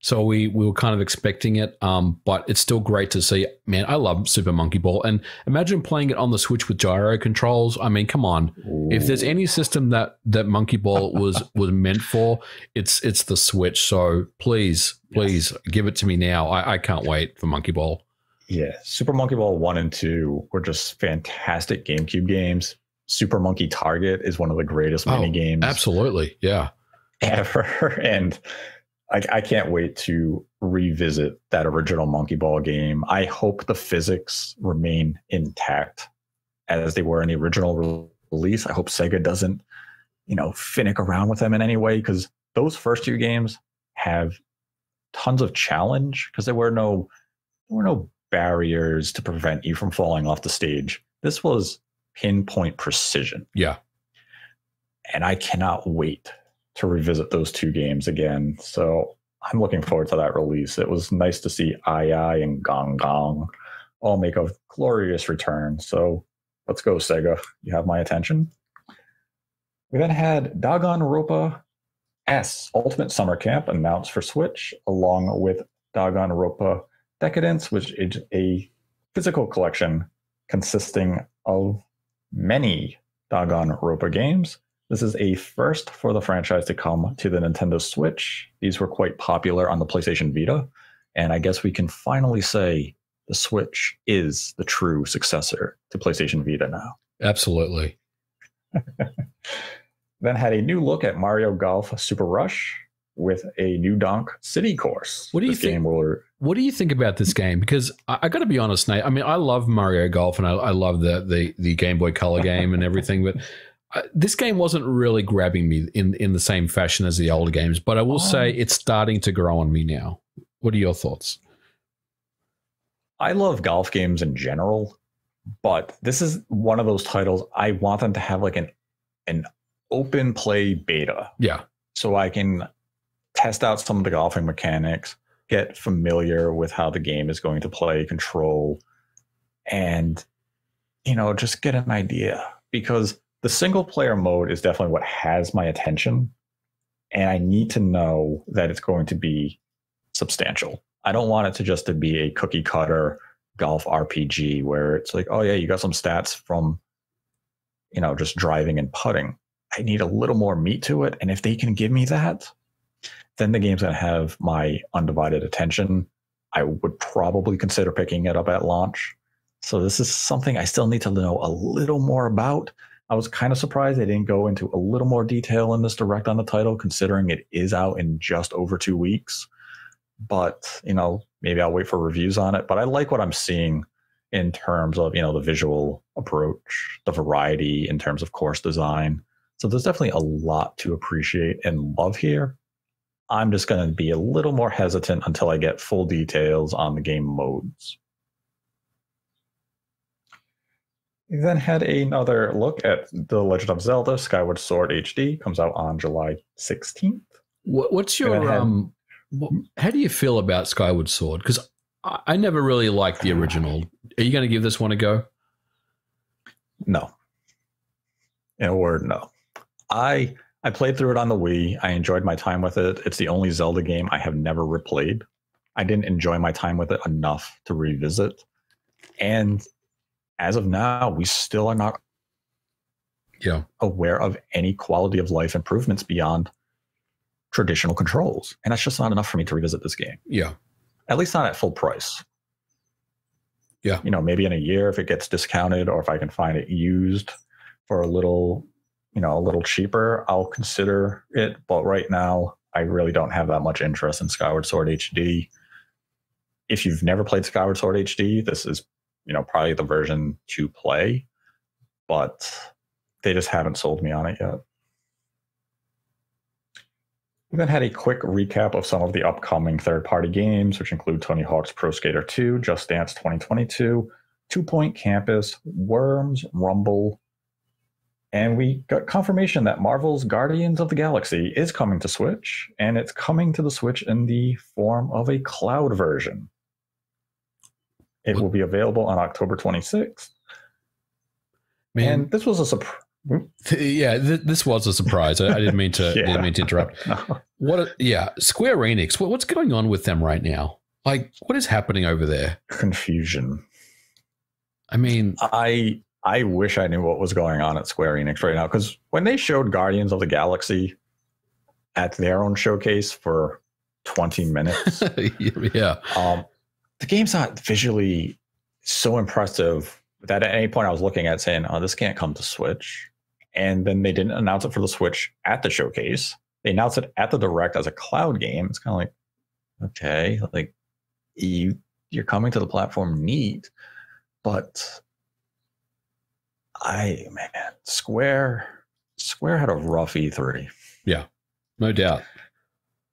So we were kind of expecting it, but it's still great to see. Man, I love Super Monkey Ball. And imagine playing it on the Switch with gyro controls. I mean, come on. Ooh. If there's any system that Monkey Ball was meant for, it's the Switch. So please give it to me now. I can't wait for Monkey Ball. Yeah, Super Monkey Ball 1 and 2 were just fantastic GameCube games. Super Monkey Target is one of the greatest mini games. Absolutely, yeah. Ever. And I can't wait to revisit that original Monkey Ball game. I hope the physics remain intact as they were in the original release. I hope Sega doesn't, finick around with them in any way, because those first two games have tons of challenge because there were no barriers to prevent you from falling off the stage. This was pinpoint precision. Yeah. And I cannot wait to revisit those two games again. So I'm looking forward to that release. It was nice to see Ai Ai and Gong Gong all make a glorious return. So let's go, Sega. You have my attention. We then had Danganronpa S Ultimate Summer Camp announced for Switch, along with Danganronpa Decadence, which is a physical collection consisting of many Danganronpa games. This is a first for the franchise to come to the Nintendo Switch. These were quite popular on the PlayStation Vita, and I guess we can finally say the Switch is the true successor to PlayStation Vita now. Absolutely. Then had a new look at Mario Golf Super Rush with a new Donk City course. What do you think about this game? Because I got to be honest, Nate. I mean, I love Mario Golf, and I love the Game Boy Color game and everything, but this game wasn't really grabbing me in the same fashion as the older games, but I will say it's starting to grow on me now. What are your thoughts? I love golf games in general, but this is one of those titles I want them to have like an open play beta. Yeah. So I can test out some of the golfing mechanics, get familiar with how the game is going to play, control, and, just get an idea, because the single player mode is definitely what has my attention, and I need to know that it's going to be substantial. I don't want it to be a cookie cutter golf RPG where it's like, oh yeah, you got some stats from, just driving and putting. I need a little more meat to it. And if they can give me that, then the game's going to have my undivided attention. I would probably consider picking it up at launch. So this is something I still need to know a little more about. I was kind of surprised they didn't go into a little more detail in this direct on the title, considering it is out in just over 2 weeks. But, maybe I'll wait for reviews on it. But I like what I'm seeing in terms of, the visual approach, the variety in terms of course design. So there's definitely a lot to appreciate and love here. I'm just going to be a little more hesitant until I get full details on the game modes. We then had another look at The Legend of Zelda Skyward Sword HD. Comes out on July 16th. What's your... how do you feel about Skyward Sword? Because I never really liked the original. Are you going to give this one a go? No. In a word, no. I played through it on the Wii. I enjoyed my time with it. It's the only Zelda game I have never replayed. I didn't enjoy my time with it enough to revisit. And as of now, we still are not aware of any quality of life improvements beyond traditional controls. And that's just not enough for me to revisit this game. Yeah. At least not at full price. Yeah. Maybe in a year if it gets discounted or if I can find it used for a little cheaper, I'll consider it. But right now, I really don't have that much interest in Skyward Sword HD. If you've never played Skyward Sword HD, this is you know, probably the version to play, but they just haven't sold me on it yet. We then had a quick recap of some of the upcoming third-party games, which include Tony Hawk's Pro Skater 2, Just Dance 2022, Two Point Campus, Worms, Rumble, and we got confirmation that Marvel's Guardians of the Galaxy is coming to Switch, and it's coming to the Switch in the form of a cloud version. It will be available on October 26th. Man, and this was a surprise. Yeah, this was a surprise. I didn't mean to. Yeah. Didn't mean to interrupt. No. What? Yeah, Square Enix. What's going on with them right now? Like, what is happening over there? Confusion. I mean, I wish I knew what was going on at Square Enix right now, because when they showed Guardians of the Galaxy at their own showcase for 20 minutes, yeah, the game's not visually so impressive that at any point I was looking at saying, "Oh, this can't come to Switch." And then they didn't announce it for the Switch at the showcase. They announced it at the Direct as a cloud game. It's kind of like, okay, like you're coming to the platform, neat, but Square had a rough E3. Yeah, no doubt.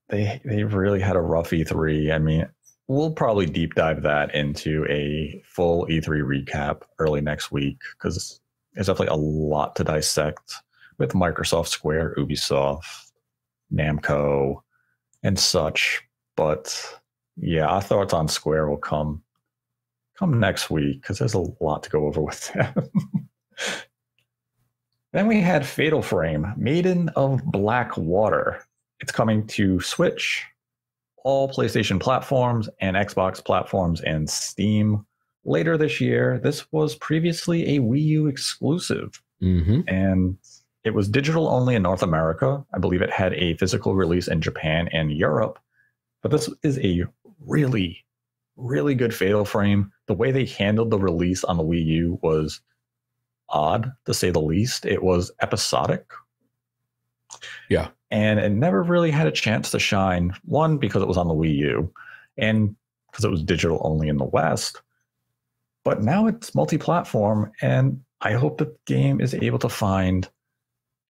They really had a rough E3. I mean, we'll probably deep dive that into a full E3 recap early next week, because there's definitely a lot to dissect with Microsoft, Square, Ubisoft, Namco, and such. But yeah, our thoughts on Square will come next week, because there's a lot to go over with them. Then we had Fatal Frame, Maiden of Black Water. It's coming to Switch, all PlayStation platforms and Xbox platforms and Steam later this year. This was previously a Wii U exclusive, and it was digital only in North America. I believe it had a physical release in Japan and Europe, but this is a really, really good Fatal Frame. The way they handled the release on the Wii U was odd, to say the least. It was episodic. Yeah. And it never really had a chance to shine, one, because it was on the Wii U, and because it was digital only in the West. But now it's multi-platform, and I hope the game is able to find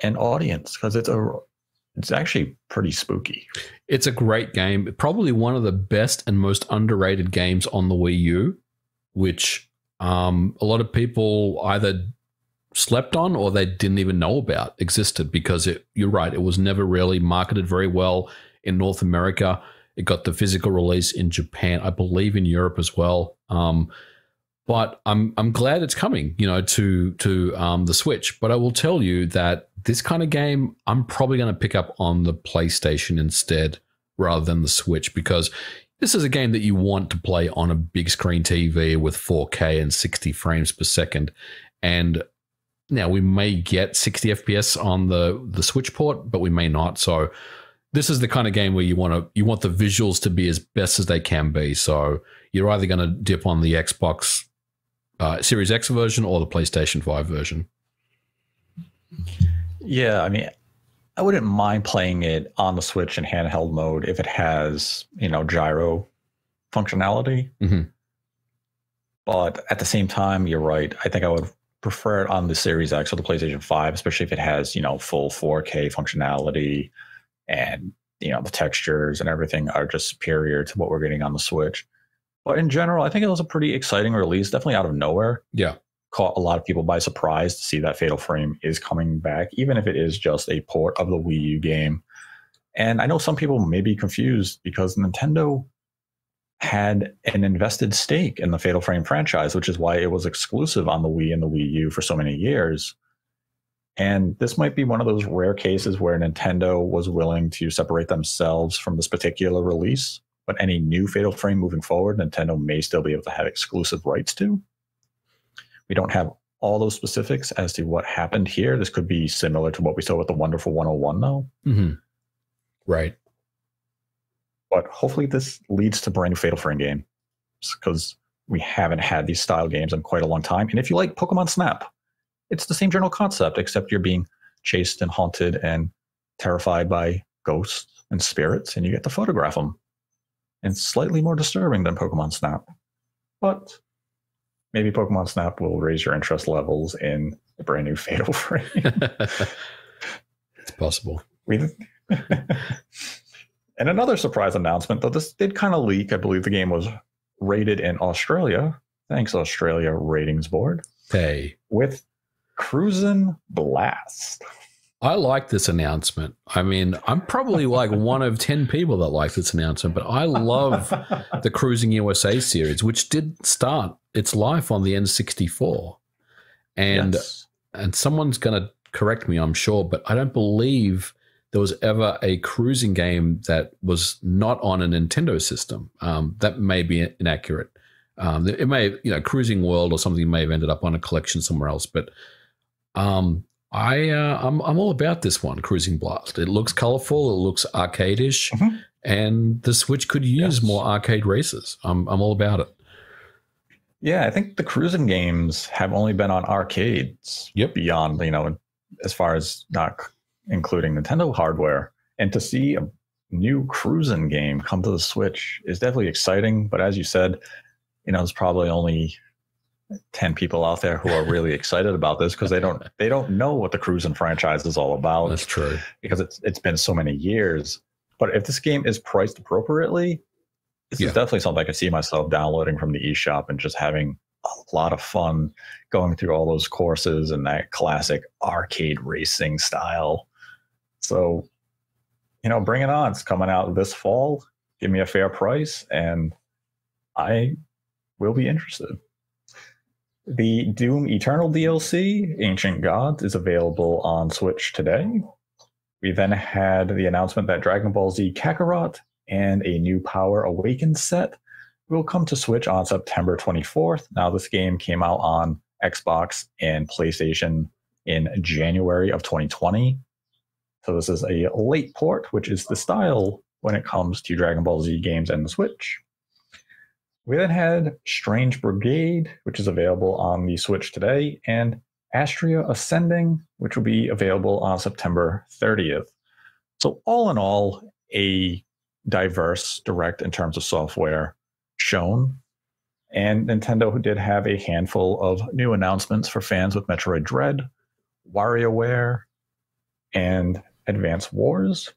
an audience, because it's actually pretty spooky. It's a great game. Probably one of the best and most underrated games on the Wii U, which a lot of people either slept on or they didn't even know about existed, because you're right, it was never really marketed very well in North America. It got the physical release in Japan, I believe in Europe as well. But I'm glad it's coming, you know, to the Switch. But I will tell you that this kind of game, I'm probably going to pick up on the PlayStation instead rather than the Switch, because this is a game that you want to play on a big screen TV with 4K and 60 frames per second. And now we may get 60 FPS on the Switch port, but we may not. So this is the kind of game where you want the visuals to be as best as they can be. So you're either going to dip on the Xbox Series X version or the PlayStation 5 version. Yeah, I mean, I wouldn't mind playing it on the Switch in handheld mode if it has, you know, gyro functionality. Mm-hmm. But at the same time, you're right. I think I would prefer it on the Series X or the PlayStation 5, especially if it has, you know, full 4K functionality, and, you know, the textures and everything are just superior to what we're getting on the Switch. But in general, I think it was a pretty exciting release, definitely out of nowhere. Yeah. Caught a lot of people by surprise to see that Fatal Frame is coming back, even if it is just a port of the Wii U game. And I know some people may be confused because Nintendo had an invested stake in the Fatal Frame franchise, which is why it was exclusive on the Wii and the Wii U for so many years. And this might be one of those rare cases where Nintendo was willing to separate themselves from this particular release, but any new Fatal Frame moving forward, Nintendo may still be able to have exclusive rights to. We don't have all those specifics as to what happened here. This could be similar to what we saw with the Wonderful 101, though. Mm-hmm. Right. But hopefully this leads to brand new Fatal Frame games, because we haven't had these style games in quite a long time. And if you like Pokemon Snap, it's the same general concept, except you're being chased and haunted and terrified by ghosts and spirits, and you get to photograph them. And it's slightly more disturbing than Pokemon Snap. But maybe Pokemon Snap will raise your interest levels in a brand new Fatal Frame. It's possible. And another surprise announcement, though this did kind of leak, I believe the game was rated in Australia. Thanks, Australia Ratings Board. Hey. With Cruisin' Blast. I like this announcement. I mean, I'm probably like one of 10 people that like this announcement, but I love the Cruising USA series, which did start its life on the N64. And yes. And someone's going to correct me, I'm sure, but I don't believe there was ever a cruising game that was not on a Nintendo system. That may be inaccurate. It may, Cruising World or something may have ended up on a collection somewhere else, but I'm all about this one, Cruising Blast. It looks colorful, it looks arcade-ish, mm-hmm. and the Switch could use yes. more arcade races. I'm all about it. Yeah, I think the cruising games have only been on arcades yep. beyond, as far as not including Nintendo hardware. And to see a new cruising game come to the Switch is definitely exciting. But as you said, there's probably only 10 people out there who are really excited about this because they don't know what the cruising franchise is all about. That's true. Because it's been so many years. But if this game is priced appropriately, this yeah. is definitely something I could see myself downloading from the eShop and just having a lot of fun going through all those courses and that classic arcade racing style. So, bring it on. It's coming out this fall. Give me a fair price and I will be interested. The Doom Eternal DLC, Ancient Gods, is available on Switch today. We then had the announcement that Dragon Ball Z Kakarot and a new Power Awakens set will come to Switch on September 24th. Now, this game came out on Xbox and PlayStation in January of 2020. So this is a late port, which is the style when it comes to Dragon Ball Z games and the Switch. We then had Strange Brigade, which is available on the Switch today, and Astria Ascending, which will be available on September 30th. So all in all, a diverse direct in terms of software shown. And Nintendo did have a handful of new announcements for fans with Metroid Dread, WarioWare, and Advance Wars.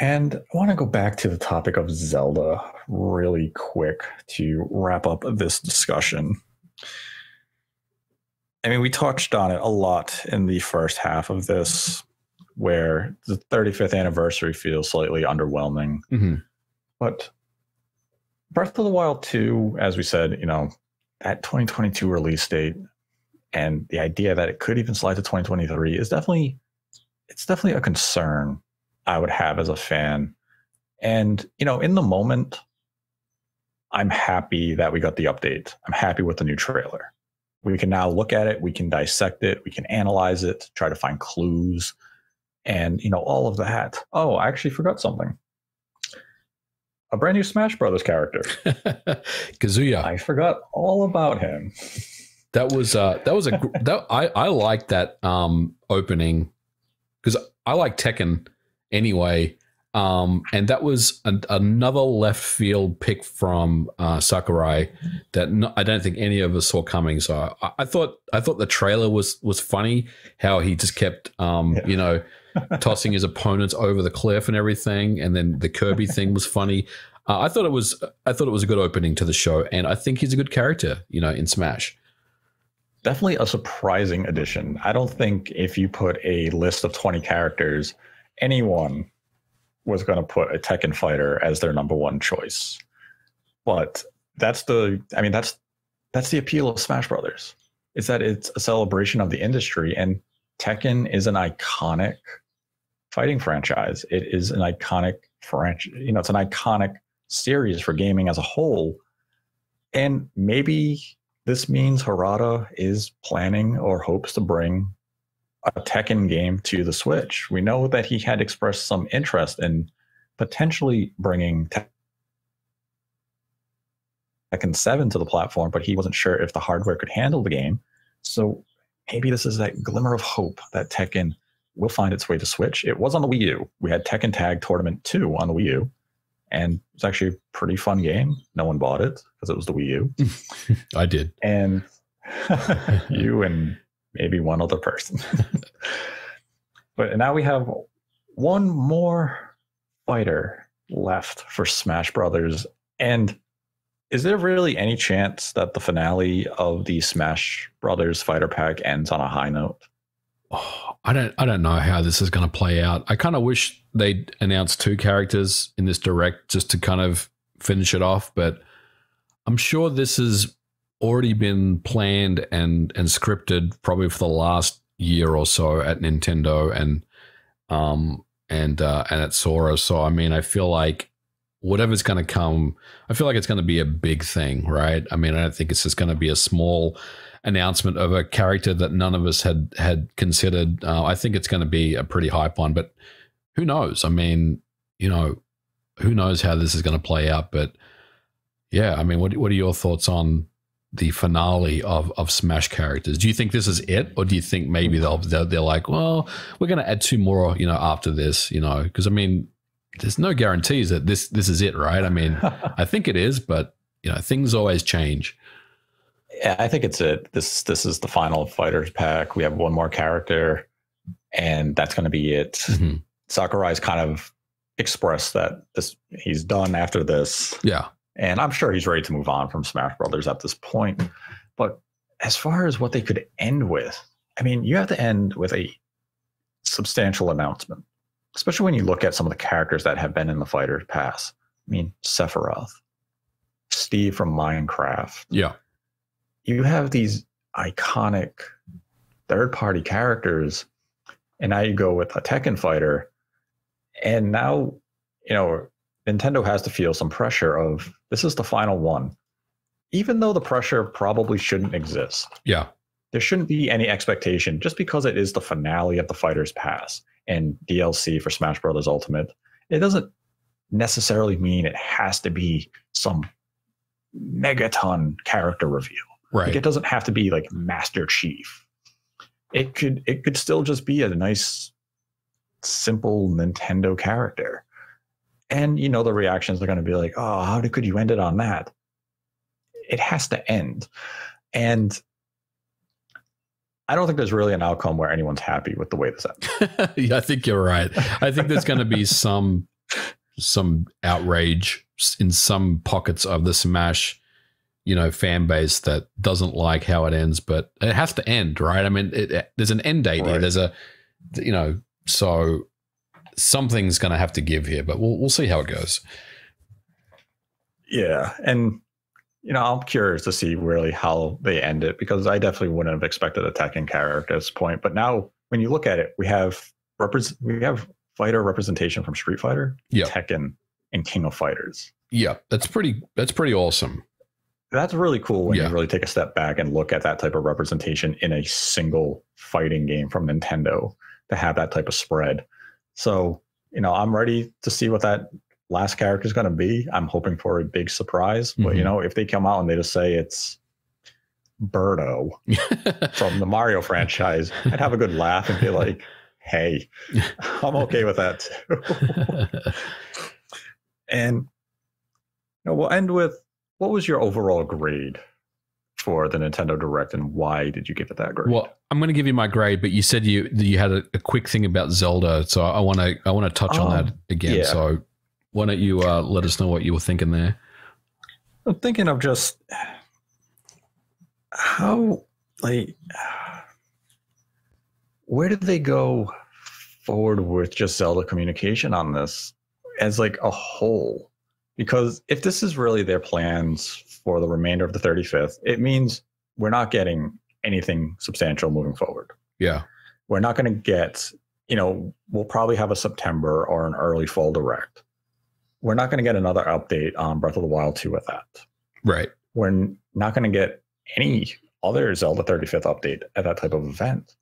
And I want to go back to the topic of Zelda really quick to wrap up this discussion. I mean, we touched on it a lot in the first half of this, where the 35th anniversary feels slightly underwhelming. Mm-hmm. But Breath of the Wild 2, as we said, that 2022 release date and the idea that it could even slide to 2023 is definitely a concern I would have as a fan. And, in the moment, I'm happy that we got the update. I'm happy with the new trailer. We can now look at it. We can dissect it. We can analyze it, try to find clues and, all of that. Oh, I actually forgot something. A brand new Smash Brothers character. Kazuya. I forgot all about him. I liked that opening because I like Tekken. Anyway, and that was another left field pick from Sakurai that I don't think any of us saw coming. So I thought the trailer was funny, how he just kept, tossing his opponents over the cliff and everything. And then the Kirby thing was funny. I thought it was a good opening to the show. And I think he's a good character, in Smash. Definitely a surprising addition. I don't think if you put a list of 20 characters, anyone was going to put a Tekken fighter as their number one choice. But that's the appeal of Smash Brothers, is that it's a celebration of the industry. And Tekken is an iconic fighting franchise. It is an iconic franchise. It's an iconic series for gaming as a whole. And maybe this means Harada is planning or hopes to bring a Tekken game to the Switch. We know that he had expressed some interest in potentially bringing Tekken 7 to the platform, but he wasn't sure if the hardware could handle the game. So maybe this is that glimmer of hope that Tekken will find its way to Switch. It was on the Wii U. We had Tekken Tag Tournament 2 on the Wii U, and it's actually a pretty fun game. No one bought it because it was the Wii U. I did. And you and maybe one other person. But now we have one more fighter left for Smash Brothers. And is there really any chance that the finale of the Smash Brothers fighter pack ends on a high note? Oh, I don't know how this is going to play out. I kind of wish they announced two characters in this direct just to kind of finish it off, but I'm sure this has already been planned and scripted probably for the last year or so at Nintendo and at Sora. So I mean, I feel like whatever's going to come, I feel like it's going to be a big thing, right? I mean, I don't think it's just going to be a small announcement of a character that none of us had considered. I think it's going to be a pretty hype one, but who knows? I mean, you know, who knows how this is going to play out? But yeah, I mean, what are your thoughts on the finale of Smash characters? Do you think this is it, or do you think maybe they're like, well, we're going to add two more, you know, after this, you know? Because I mean, there's no guarantees that this is it, right? I mean, I think it is, but you know, things always change. Yeah, I think it's it. This is the final fighters pack. We have one more character, and that's going to be it. Mm-hmm. Sakurai's kind of expressed that he's done after this. Yeah. And I'm sure he's ready to move on from Smash Brothers at this point. But as far as what they could end with, I mean, you have to end with a substantial announcement, especially when you look at some of the characters that have been in the fighters pass. I mean, Sephiroth, Steve from Minecraft. Yeah. You have these iconic third-party characters, and now you go with a Tekken fighter, and now, you know, Nintendo has to feel some pressure of this is the final one, even though the pressure probably shouldn't exist. Yeah. There shouldn't be any expectation just because it is the finale of the Fighter's Pass and DLC for Smash Bros. Ultimate. It doesn't necessarily mean it has to be some megaton character reveal. Right. Like, it doesn't have to be like Master Chief. It could still just be a nice, simple Nintendo character. And, you know, the reactions are going to be like, oh, how could you end it on that? It has to end. And I don't think there's really an outcome where anyone's happy with the way this ends. Yeah, I think you're right. I think there's going to be some outrage in some pockets of the Smash, you know, fan base that doesn't like how it ends, but it has to end, right? I mean, there's an end date here. There's a, you know, so something's going to have to give here, but we'll see how it goes. Yeah, and you know, I'm curious to see really how they end it, because I definitely wouldn't have expected a Tekken character at this point. But now, when you look at it, we have fighter representation from Street Fighter, yep, Tekken, and King of Fighters. Yeah, that's pretty awesome. That's really cool when, yeah, you really take a step back and look at that type of representation in a single fighting game from Nintendo to have that type of spread. So, you know, I'm ready to see what that last character is going to be. I'm hoping for a big surprise. Mm-hmm. But, you know, if they come out and they just say it's Birdo from the Mario franchise, I'd have a good laugh and be like, hey, I'm okay with that too. And you know, we'll end with, what was your overall grade for the Nintendo Direct, and why did you give it that grade? Well, I'm going to give you my grade, but you said you had a quick thing about Zelda, so I want to touch on that again. Yeah. So why don't you let us know what you were thinking there? I'm thinking of just how, like, where did they go forward with just Zelda communication on this as like a whole? Because if this is really their plans for the remainder of the 35th, it means we're not getting anything substantial moving forward. Yeah. We're not going to get, you know, we'll probably have a September or an early fall direct. We're not going to get another update on Breath of the Wild 2 with that. Right. We're not going to get any other Zelda 35th update at that type of event.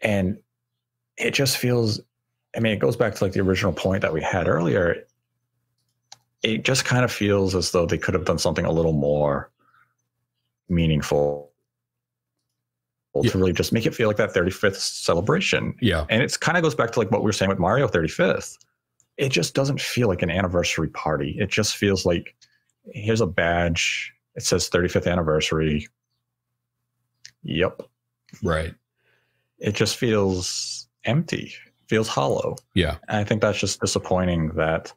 And it just feels, I mean, it goes back to like the original point that we had earlier. It just kind of feels as though they could have done something a little more meaningful, yeah, to really just make it feel like that 35th celebration. Yeah. And it kind of goes back to like what we were saying with Mario 35th. it just doesn't feel like an anniversary party. It just feels like, here's a badge. It says 35th anniversary. Yep. Right. It just feels empty, feels hollow. Yeah. And I think that's just disappointing that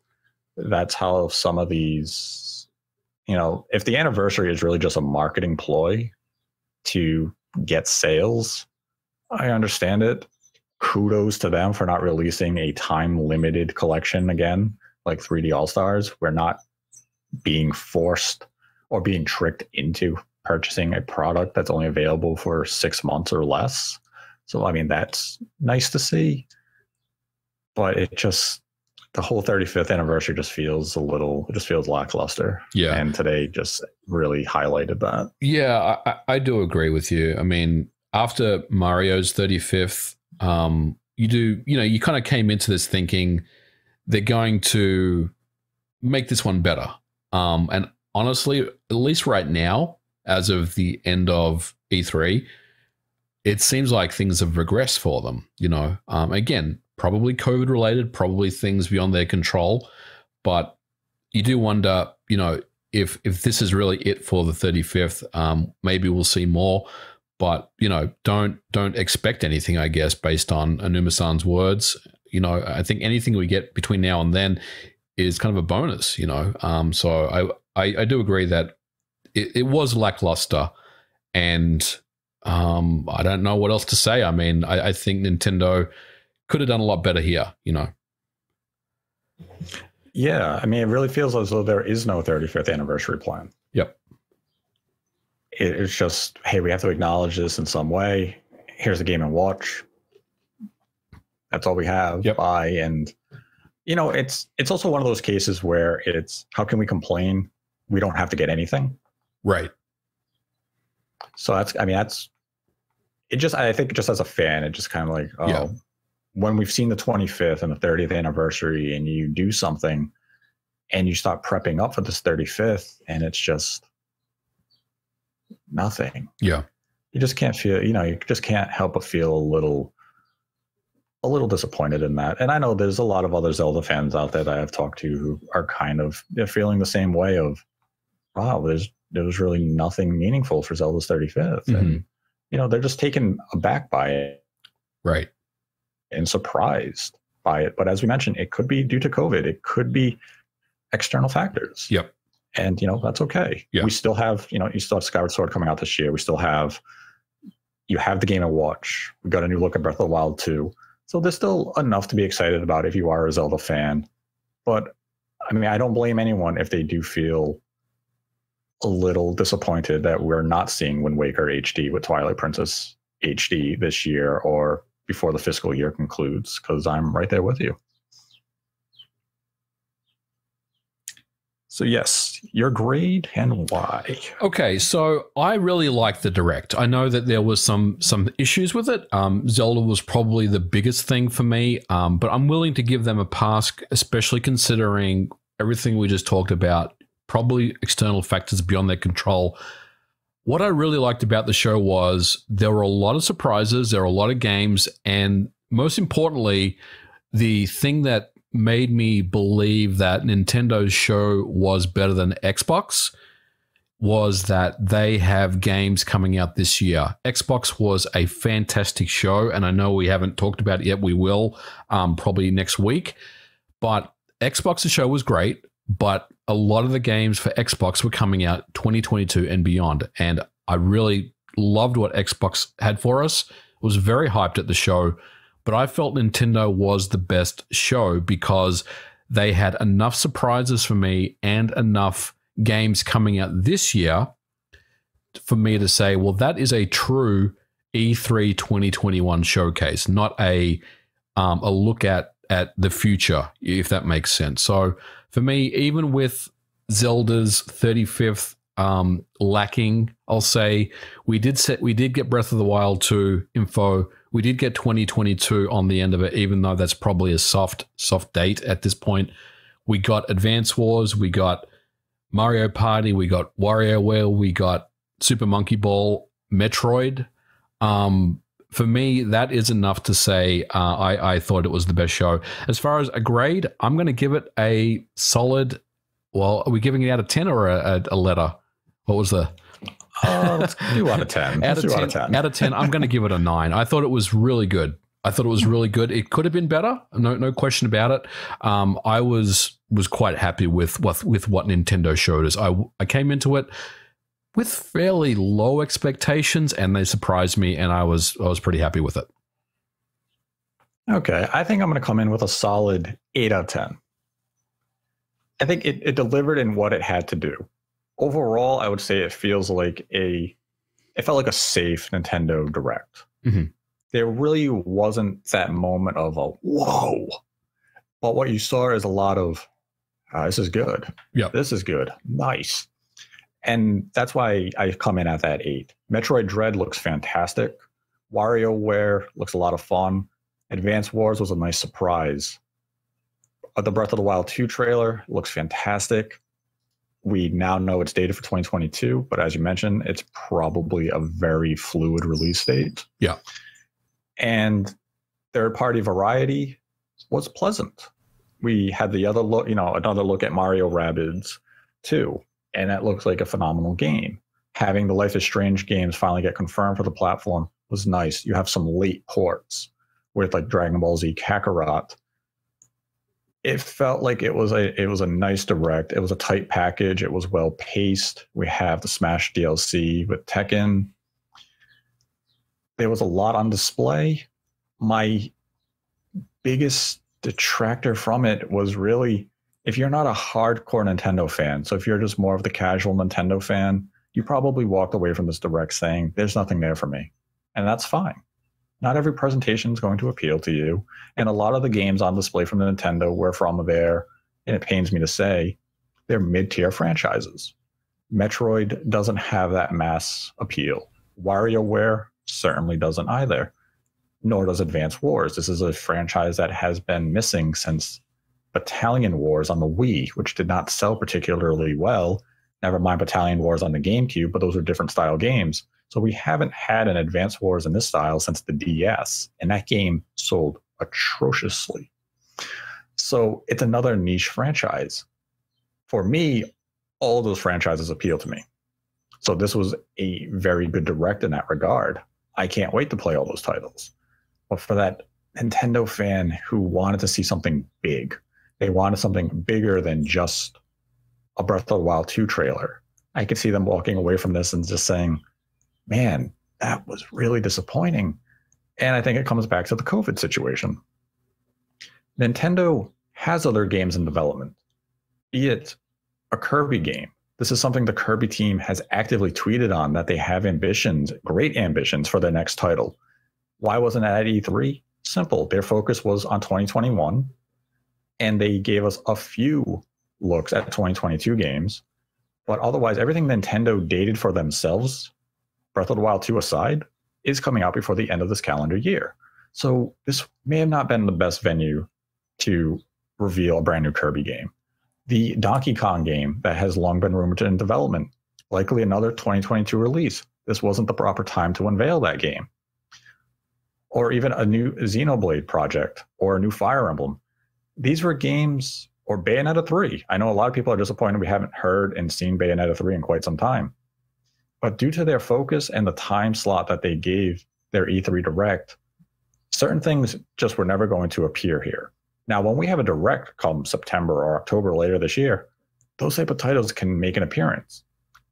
that's how some of these, you know, if the anniversary is really just a marketing ploy to get sales, I understand it. Kudos to them for not releasing a time-limited collection again, like 3D All-Stars. We're not being forced or being tricked into purchasing a product that's only available for 6 months or less. So, I mean, that's nice to see. But it just, the whole 35th anniversary just feels a little, it just feels lackluster. Yeah. And today just really highlighted that. Yeah, I do agree with you. I mean, after Mario's 35th, you kind of came into this thinking they're going to make this one better. And honestly, at least right now, as of the end of E3, it seems like things have regressed for them. You know, again, probably COVID related, probably things beyond their control, but you do wonder, you know, if this is really it for the 35th, maybe we'll see more. But, you know, don't expect anything, I guess, based on Anuma-san's words. You know, I think anything we get between now and then is kind of a bonus, you know. So I do agree that it was lackluster, and I don't know what else to say. I mean, I think Nintendo could have done a lot better here, you know. Yeah, I mean, it really feels as though there is no 35th anniversary plan. Yep. It's just, hey, we have to acknowledge this in some way. Here's the Game and Watch. That's all we have. Yep. Bye. And, you know, it's also one of those cases where it's, how can we complain? We don't have to get anything. Right. So I think just as a fan, it just kind of like, oh, yeah. When we've seen the 25th and the 30th anniversary and you do something and you start prepping up for this 35th and it's just nothing. Yeah. You just can't feel, you know, you just can't help but feel a little disappointed in that. And I know there's a lot of other Zelda fans out there that I have talked to who are kind of, they're feeling the same way of, wow, there was really nothing meaningful for Zelda's 35th. Mm-hmm. And, you know, they're just taken aback by it. Right. And surprised by it. But as we mentioned, it could be due to COVID. It could be external factors. Yep. And, you know, that's okay. Yeah. We still have, you know, you still have Skyward Sword coming out this year. We still have, you have the Game and Watch. We got a new look at Breath of the Wild 2. So there's still enough to be excited about if you are a Zelda fan. But, I mean, I don't blame anyone if they do feel a little disappointed that we're not seeing Wind Waker HD with Twilight Princess HD this year or before the fiscal year concludes, because I'm right there with you. So, yes, your grade and why. Okay, so I really like the Direct. I know that there was some issues with it. Zelda was probably the biggest thing for me, but I'm willing to give them a pass, especially considering everything we just talked about, probably external factors beyond their control. What I really liked about the show was there were a lot of surprises, there were a lot of games, and most importantly, the thing that made me believe that Nintendo's show was better than Xbox was that they have games coming out this year. Xbox was a fantastic show, and I know we haven't talked about it yet. We will probably next week. But Xbox's show was great, but a lot of the games for Xbox were coming out 2022 and beyond, and I really loved what Xbox had for us. I was very hyped at the show. But I felt Nintendo was the best show because they had enough surprises for me and enough games coming out this year for me to say, well, that is a true E3 2021 showcase, not a look at the future, if that makes sense. So for me, even with Zelda's 35th lacking, I'll say we did get Breath of the Wild 2 info. We did get 2022 on the end of it, even though that's probably a soft date at this point. We got Advance Wars, we got Mario Party, we got WarioWare, we got Super Monkey Ball, Metroid, for me, that is enough to say I thought it was the best show. As far as a grade, I'm going to give it a solid. Well, are we giving it out of 10 or a letter? What was the? Let's do out of 10. Out of 10, I'm going to give it a 9. I thought it was really good. I thought it was really good. It could have been better. No question about it. I was quite happy with what Nintendo showed us. I came into it with fairly low expectations, and they surprised me, and I was pretty happy with it. Okay, I think I'm going to come in with a solid 8 out of 10. I think it delivered in what it had to do. Overall, I would say it felt like a safe Nintendo Direct. Mm-hmm. There really wasn't that moment of a whoa, but what you saw is a lot of this is good. Yeah, this is good. Nice. And that's why I come in at that 8. Metroid Dread looks fantastic. WarioWare looks a lot of fun. Advance Wars was a nice surprise. The Breath of the Wild 2 trailer looks fantastic. We now know it's dated for 2022, but as you mentioned, it's probably a very fluid release date. Yeah. And third-party variety was pleasant. We had the other look, another look at Mario Rabbids 2. And that looks like a phenomenal game. Having the Life is Strange games finally get confirmed for the platform was nice. You have some late ports with like Dragon Ball Z Kakarot. It felt like it was a nice direct. It was a tight package. It was well paced. We have the Smash DLC with Tekken. There was a lot on display. My biggest detractor from it was really, if you're not a hardcore Nintendo fan, so if you're just more of the casual Nintendo fan, you probably walked away from this direct saying, there's nothing there for me. And that's fine. Not every presentation is going to appeal to you. And a lot of the games on display from Nintendo were from there, and it pains me to say, they're mid-tier franchises. Metroid doesn't have that mass appeal. WarioWare certainly doesn't either. Nor does Advance Wars. This is a franchise that has been missing since Battalion Wars on the Wii, which did not sell particularly well. Never mind Battalion Wars on the GameCube, but those are different style games. So we haven't had an Advance Wars in this style since the DS, and that game sold atrociously. So it's another niche franchise. For me, all those franchises appeal to me. So this was a very good direct in that regard. I can't wait to play all those titles. But for that Nintendo fan who wanted to see something big, they wanted something bigger than just a Breath of the Wild 2 trailer. I could see them walking away from this and just saying, man, that was really disappointing. And I think it comes back to the COVID situation. Nintendo has other games in development, be it a Kirby game. This is something the Kirby team has actively tweeted on, that they have ambitions, great ambitions for their next title. Why wasn't it at E3? Simple. Their focus was on 2021. And they gave us a few looks at 2022 games. But otherwise, everything Nintendo dated for themselves, Breath of the Wild 2 aside, is coming out before the end of this calendar year. So this may have not been the best venue to reveal a brand new Kirby game. The Donkey Kong game that has long been rumored in development, likely another 2022 release. This wasn't the proper time to unveil that game. Or even a new Xenoblade project or a new Fire Emblem. These were games, or Bayonetta 3. I know a lot of people are disappointed we haven't heard and seen Bayonetta 3 in quite some time. But due to their focus and the time slot that they gave their E3 Direct, certain things just were never going to appear here. Now, when we have a Direct come September or October later this year, those type of titles can make an appearance.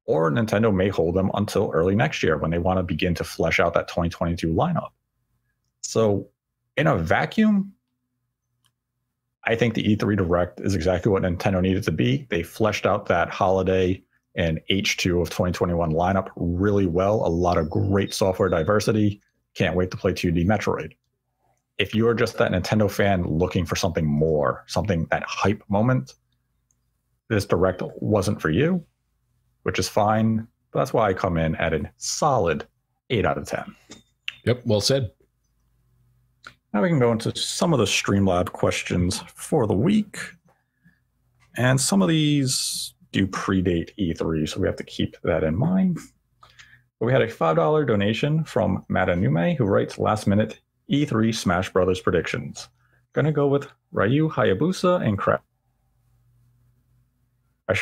Or Nintendo may hold them until early next year when they want to begin to flesh out that 2022 lineup. So in a vacuum, I think the E3 Direct is exactly what Nintendo needed to be. They fleshed out that holiday and H2 of 2021 lineup really well. A lot of great software diversity. Can't wait to play 2D Metroid. If you're just that Nintendo fan looking for something more, something that hype moment, this Direct wasn't for you, which is fine. But that's why I come in at a solid 8 out of 10. Yep, well said. Now we can go into some of the Streamlab questions for the week. And some of these do predate E3, so we have to keep that in mind. But we had a $5 donation from Matanume, who writes last minute E3 Smash Brothers predictions. Gonna go with Ryu, Hayabusa, and Crash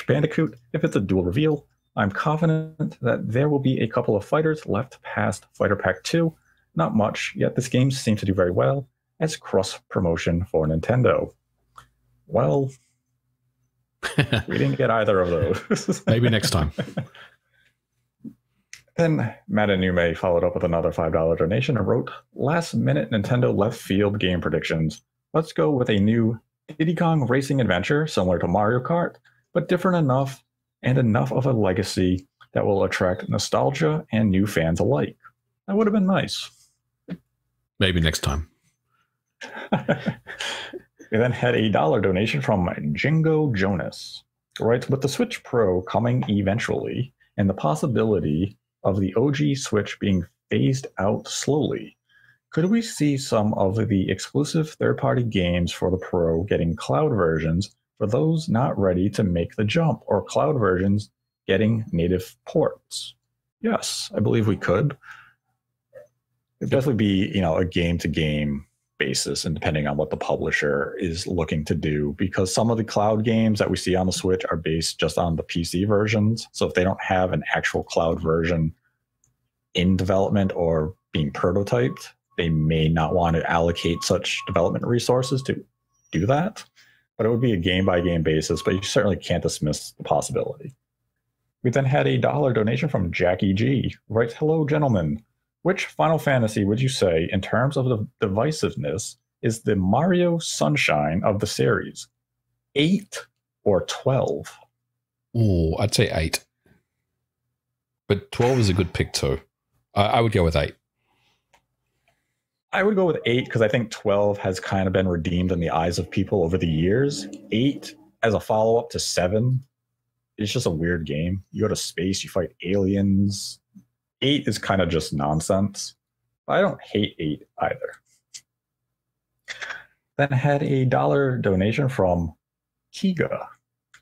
Bandicoot if it's a dual reveal. I'm confident that there will be a couple of fighters left past Fighter Pack 2. Not much, yet this game seems to do very well as cross-promotion for Nintendo. Well, we didn't get either of those. Maybe next time. Then Matanume followed up with another $5 donation and wrote, last-minute Nintendo left-field game predictions. Let's go with a new Diddy Kong racing adventure similar to Mario Kart, but different enough and enough of a legacy that will attract nostalgia and new fans alike. That would have been nice. Maybe next time. We then had a $1 donation from Jingo Jonas, who writes, with the Switch Pro coming eventually and the possibility of the OG Switch being phased out slowly, could we see some of the exclusive third-party games for the Pro getting cloud versions for those not ready to make the jump, or cloud versions getting native ports? Yes, I believe we could. It'd definitely be, you know, a game-to-game basis, and depending on what the publisher is looking to do, because some of the cloud games that we see on the Switch are based just on the PC versions. So if they don't have an actual cloud version in development or being prototyped, they may not want to allocate such development resources to do that. But it would be a game-by-game basis, but you certainly can't dismiss the possibility. We then had a $1 donation from Jackie G, who writes, hello, gentlemen. Which Final Fantasy would you say, in terms of the divisiveness, is the Mario Sunshine of the series? 8 or 12? Oh, I'd say 8. But 12 is a good pick, too. I would go with 8. I would go with 8 because I think 12 has kind of been redeemed in the eyes of people over the years. 8 as a follow-up to 7, it's just a weird game. You go to space, you fight aliens. 8 is kind of just nonsense. I don't hate 8 either. Then I had a $1 donation from Kiga,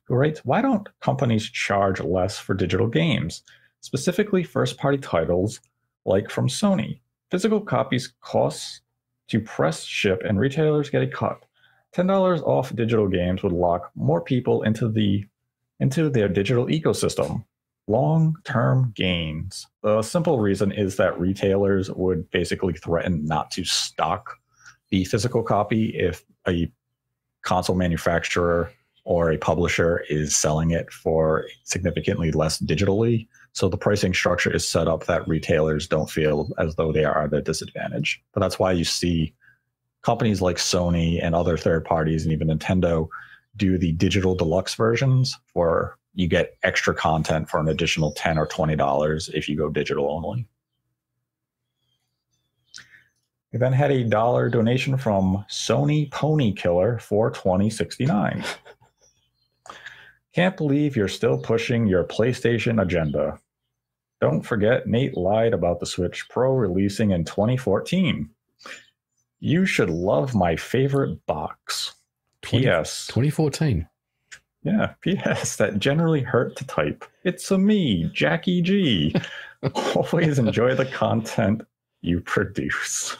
who writes, why don't companies charge less for digital games, specifically first-party titles like from Sony? Physical copies costs to press, ship, and retailers get a cut. $10 off digital games would lock more people into their digital ecosystem. Long-term gains. The simple reason is that retailers would basically threaten not to stock the physical copy if a console manufacturer or a publisher is selling it for significantly less digitally. So the pricing structure is set up that retailers don't feel as though they are at a disadvantage. But that's why you see companies like Sony and other third parties and even Nintendo do the digital deluxe versions for you get extra content for an additional $10 or $20 if you go digital only. We then had a $1 donation from Sony Pony Killer 42069. Can't believe you're still pushing your PlayStation agenda. Don't forget Nate lied about the Switch Pro releasing in 2014. You should love my favorite box. P.S. 2014. Yeah, P.S. That generally hurt to type. It's-a me, Jackie G. Always enjoy the content you produce.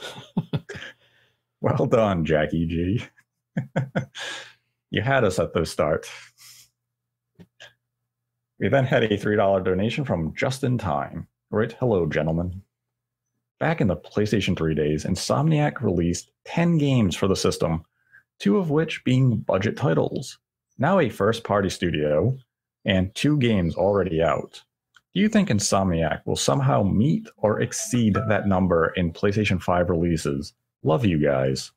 Well done, Jackie G. You had us at the start. We then had a $3 donation from Just In Time. Right, hello, gentlemen. Back in the PlayStation 3 days, Insomniac released 10 games for the system, 2 of which being budget titles. Now a first-party studio, and 2 games already out. Do you think Insomniac will somehow meet or exceed that number in PlayStation 5 releases? Love you guys.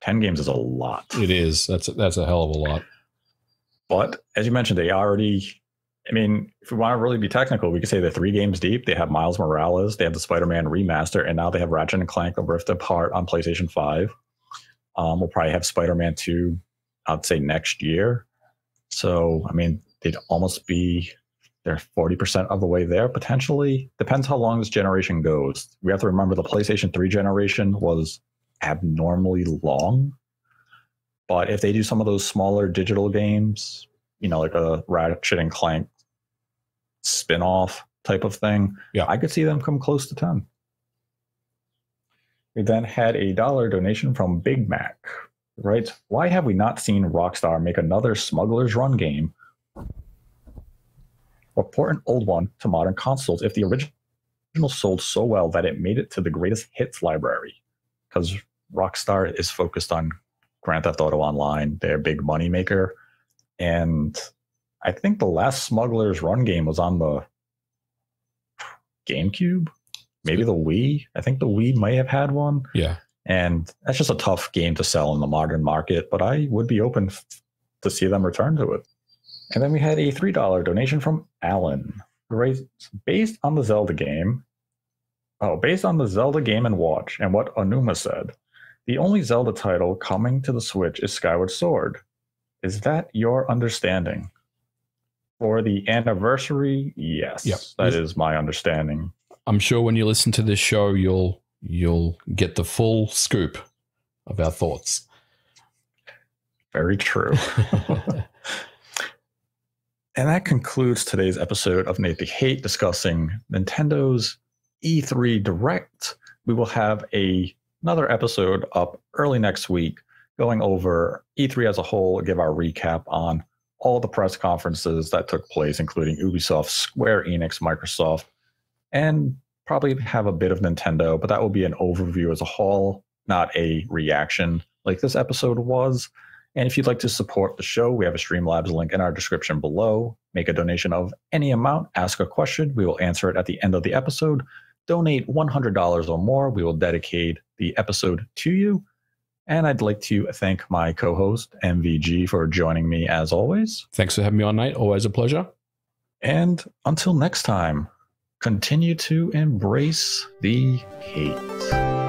10 games is a lot. It is. That's a hell of a lot. But as you mentioned, they already, I mean, if we want to really be technical, we could say they're 3 games deep. They have Miles Morales, they have the Spider-Man remaster, and now they have Ratchet & Clank Rift Apart on PlayStation 5. We'll probably have Spider-Man 2. I'd say next year. So, I mean, they'd almost be, they're 40% of the way there, potentially. Depends how long this generation goes. We have to remember the PlayStation 3 generation was abnormally long. But if they do some of those smaller digital games, you know, like a Ratchet and Clank spin-off, type of thing. Yeah. I could see them come close to 10. We then had a dollar donation from Big Mac. Writes, why have we not seen Rockstar make another Smuggler's Run game or port an old one to modern consoles if the original sold so well that it made it to the greatest hits library? Because Rockstar is focused on Grand Theft Auto Online, their big money maker. And I think the last Smuggler's Run game was on the GameCube, maybe the Wii. I think the Wii might have had one. Yeah. And that's just a tough game to sell in the modern market, but I would be open to see them return to it. And then we had a $3 donation from Alan, who raised, based on the Zelda game and watch and what Onuma said, the only Zelda title coming to the Switch is Skyward Sword. Is that your understanding? For the anniversary, yes. Yep. That is my understanding. I'm sure when you listen to this show, you'll get the full scoop of our thoughts. Very true. And that concludes today's episode of Nate the Hate discussing Nintendo's E3 Direct. We will have another episode up early next week going over E3 as a whole, give our recap on all the press conferences that took place, including Ubisoft, Square Enix, Microsoft, and probably have a bit of Nintendo, but that will be an overview as a whole, not a reaction like this episode was. And if you'd like to support the show, we have a Streamlabs link in our description below. Make a donation of any amount, ask a question, we will answer it at the end of the episode. Donate $100 or more, we will dedicate the episode to you. And I'd like to thank my co-host, MVG, for joining me as always. Thanks for having me on, Nate. Always a pleasure. And until next time, continue to embrace the hate.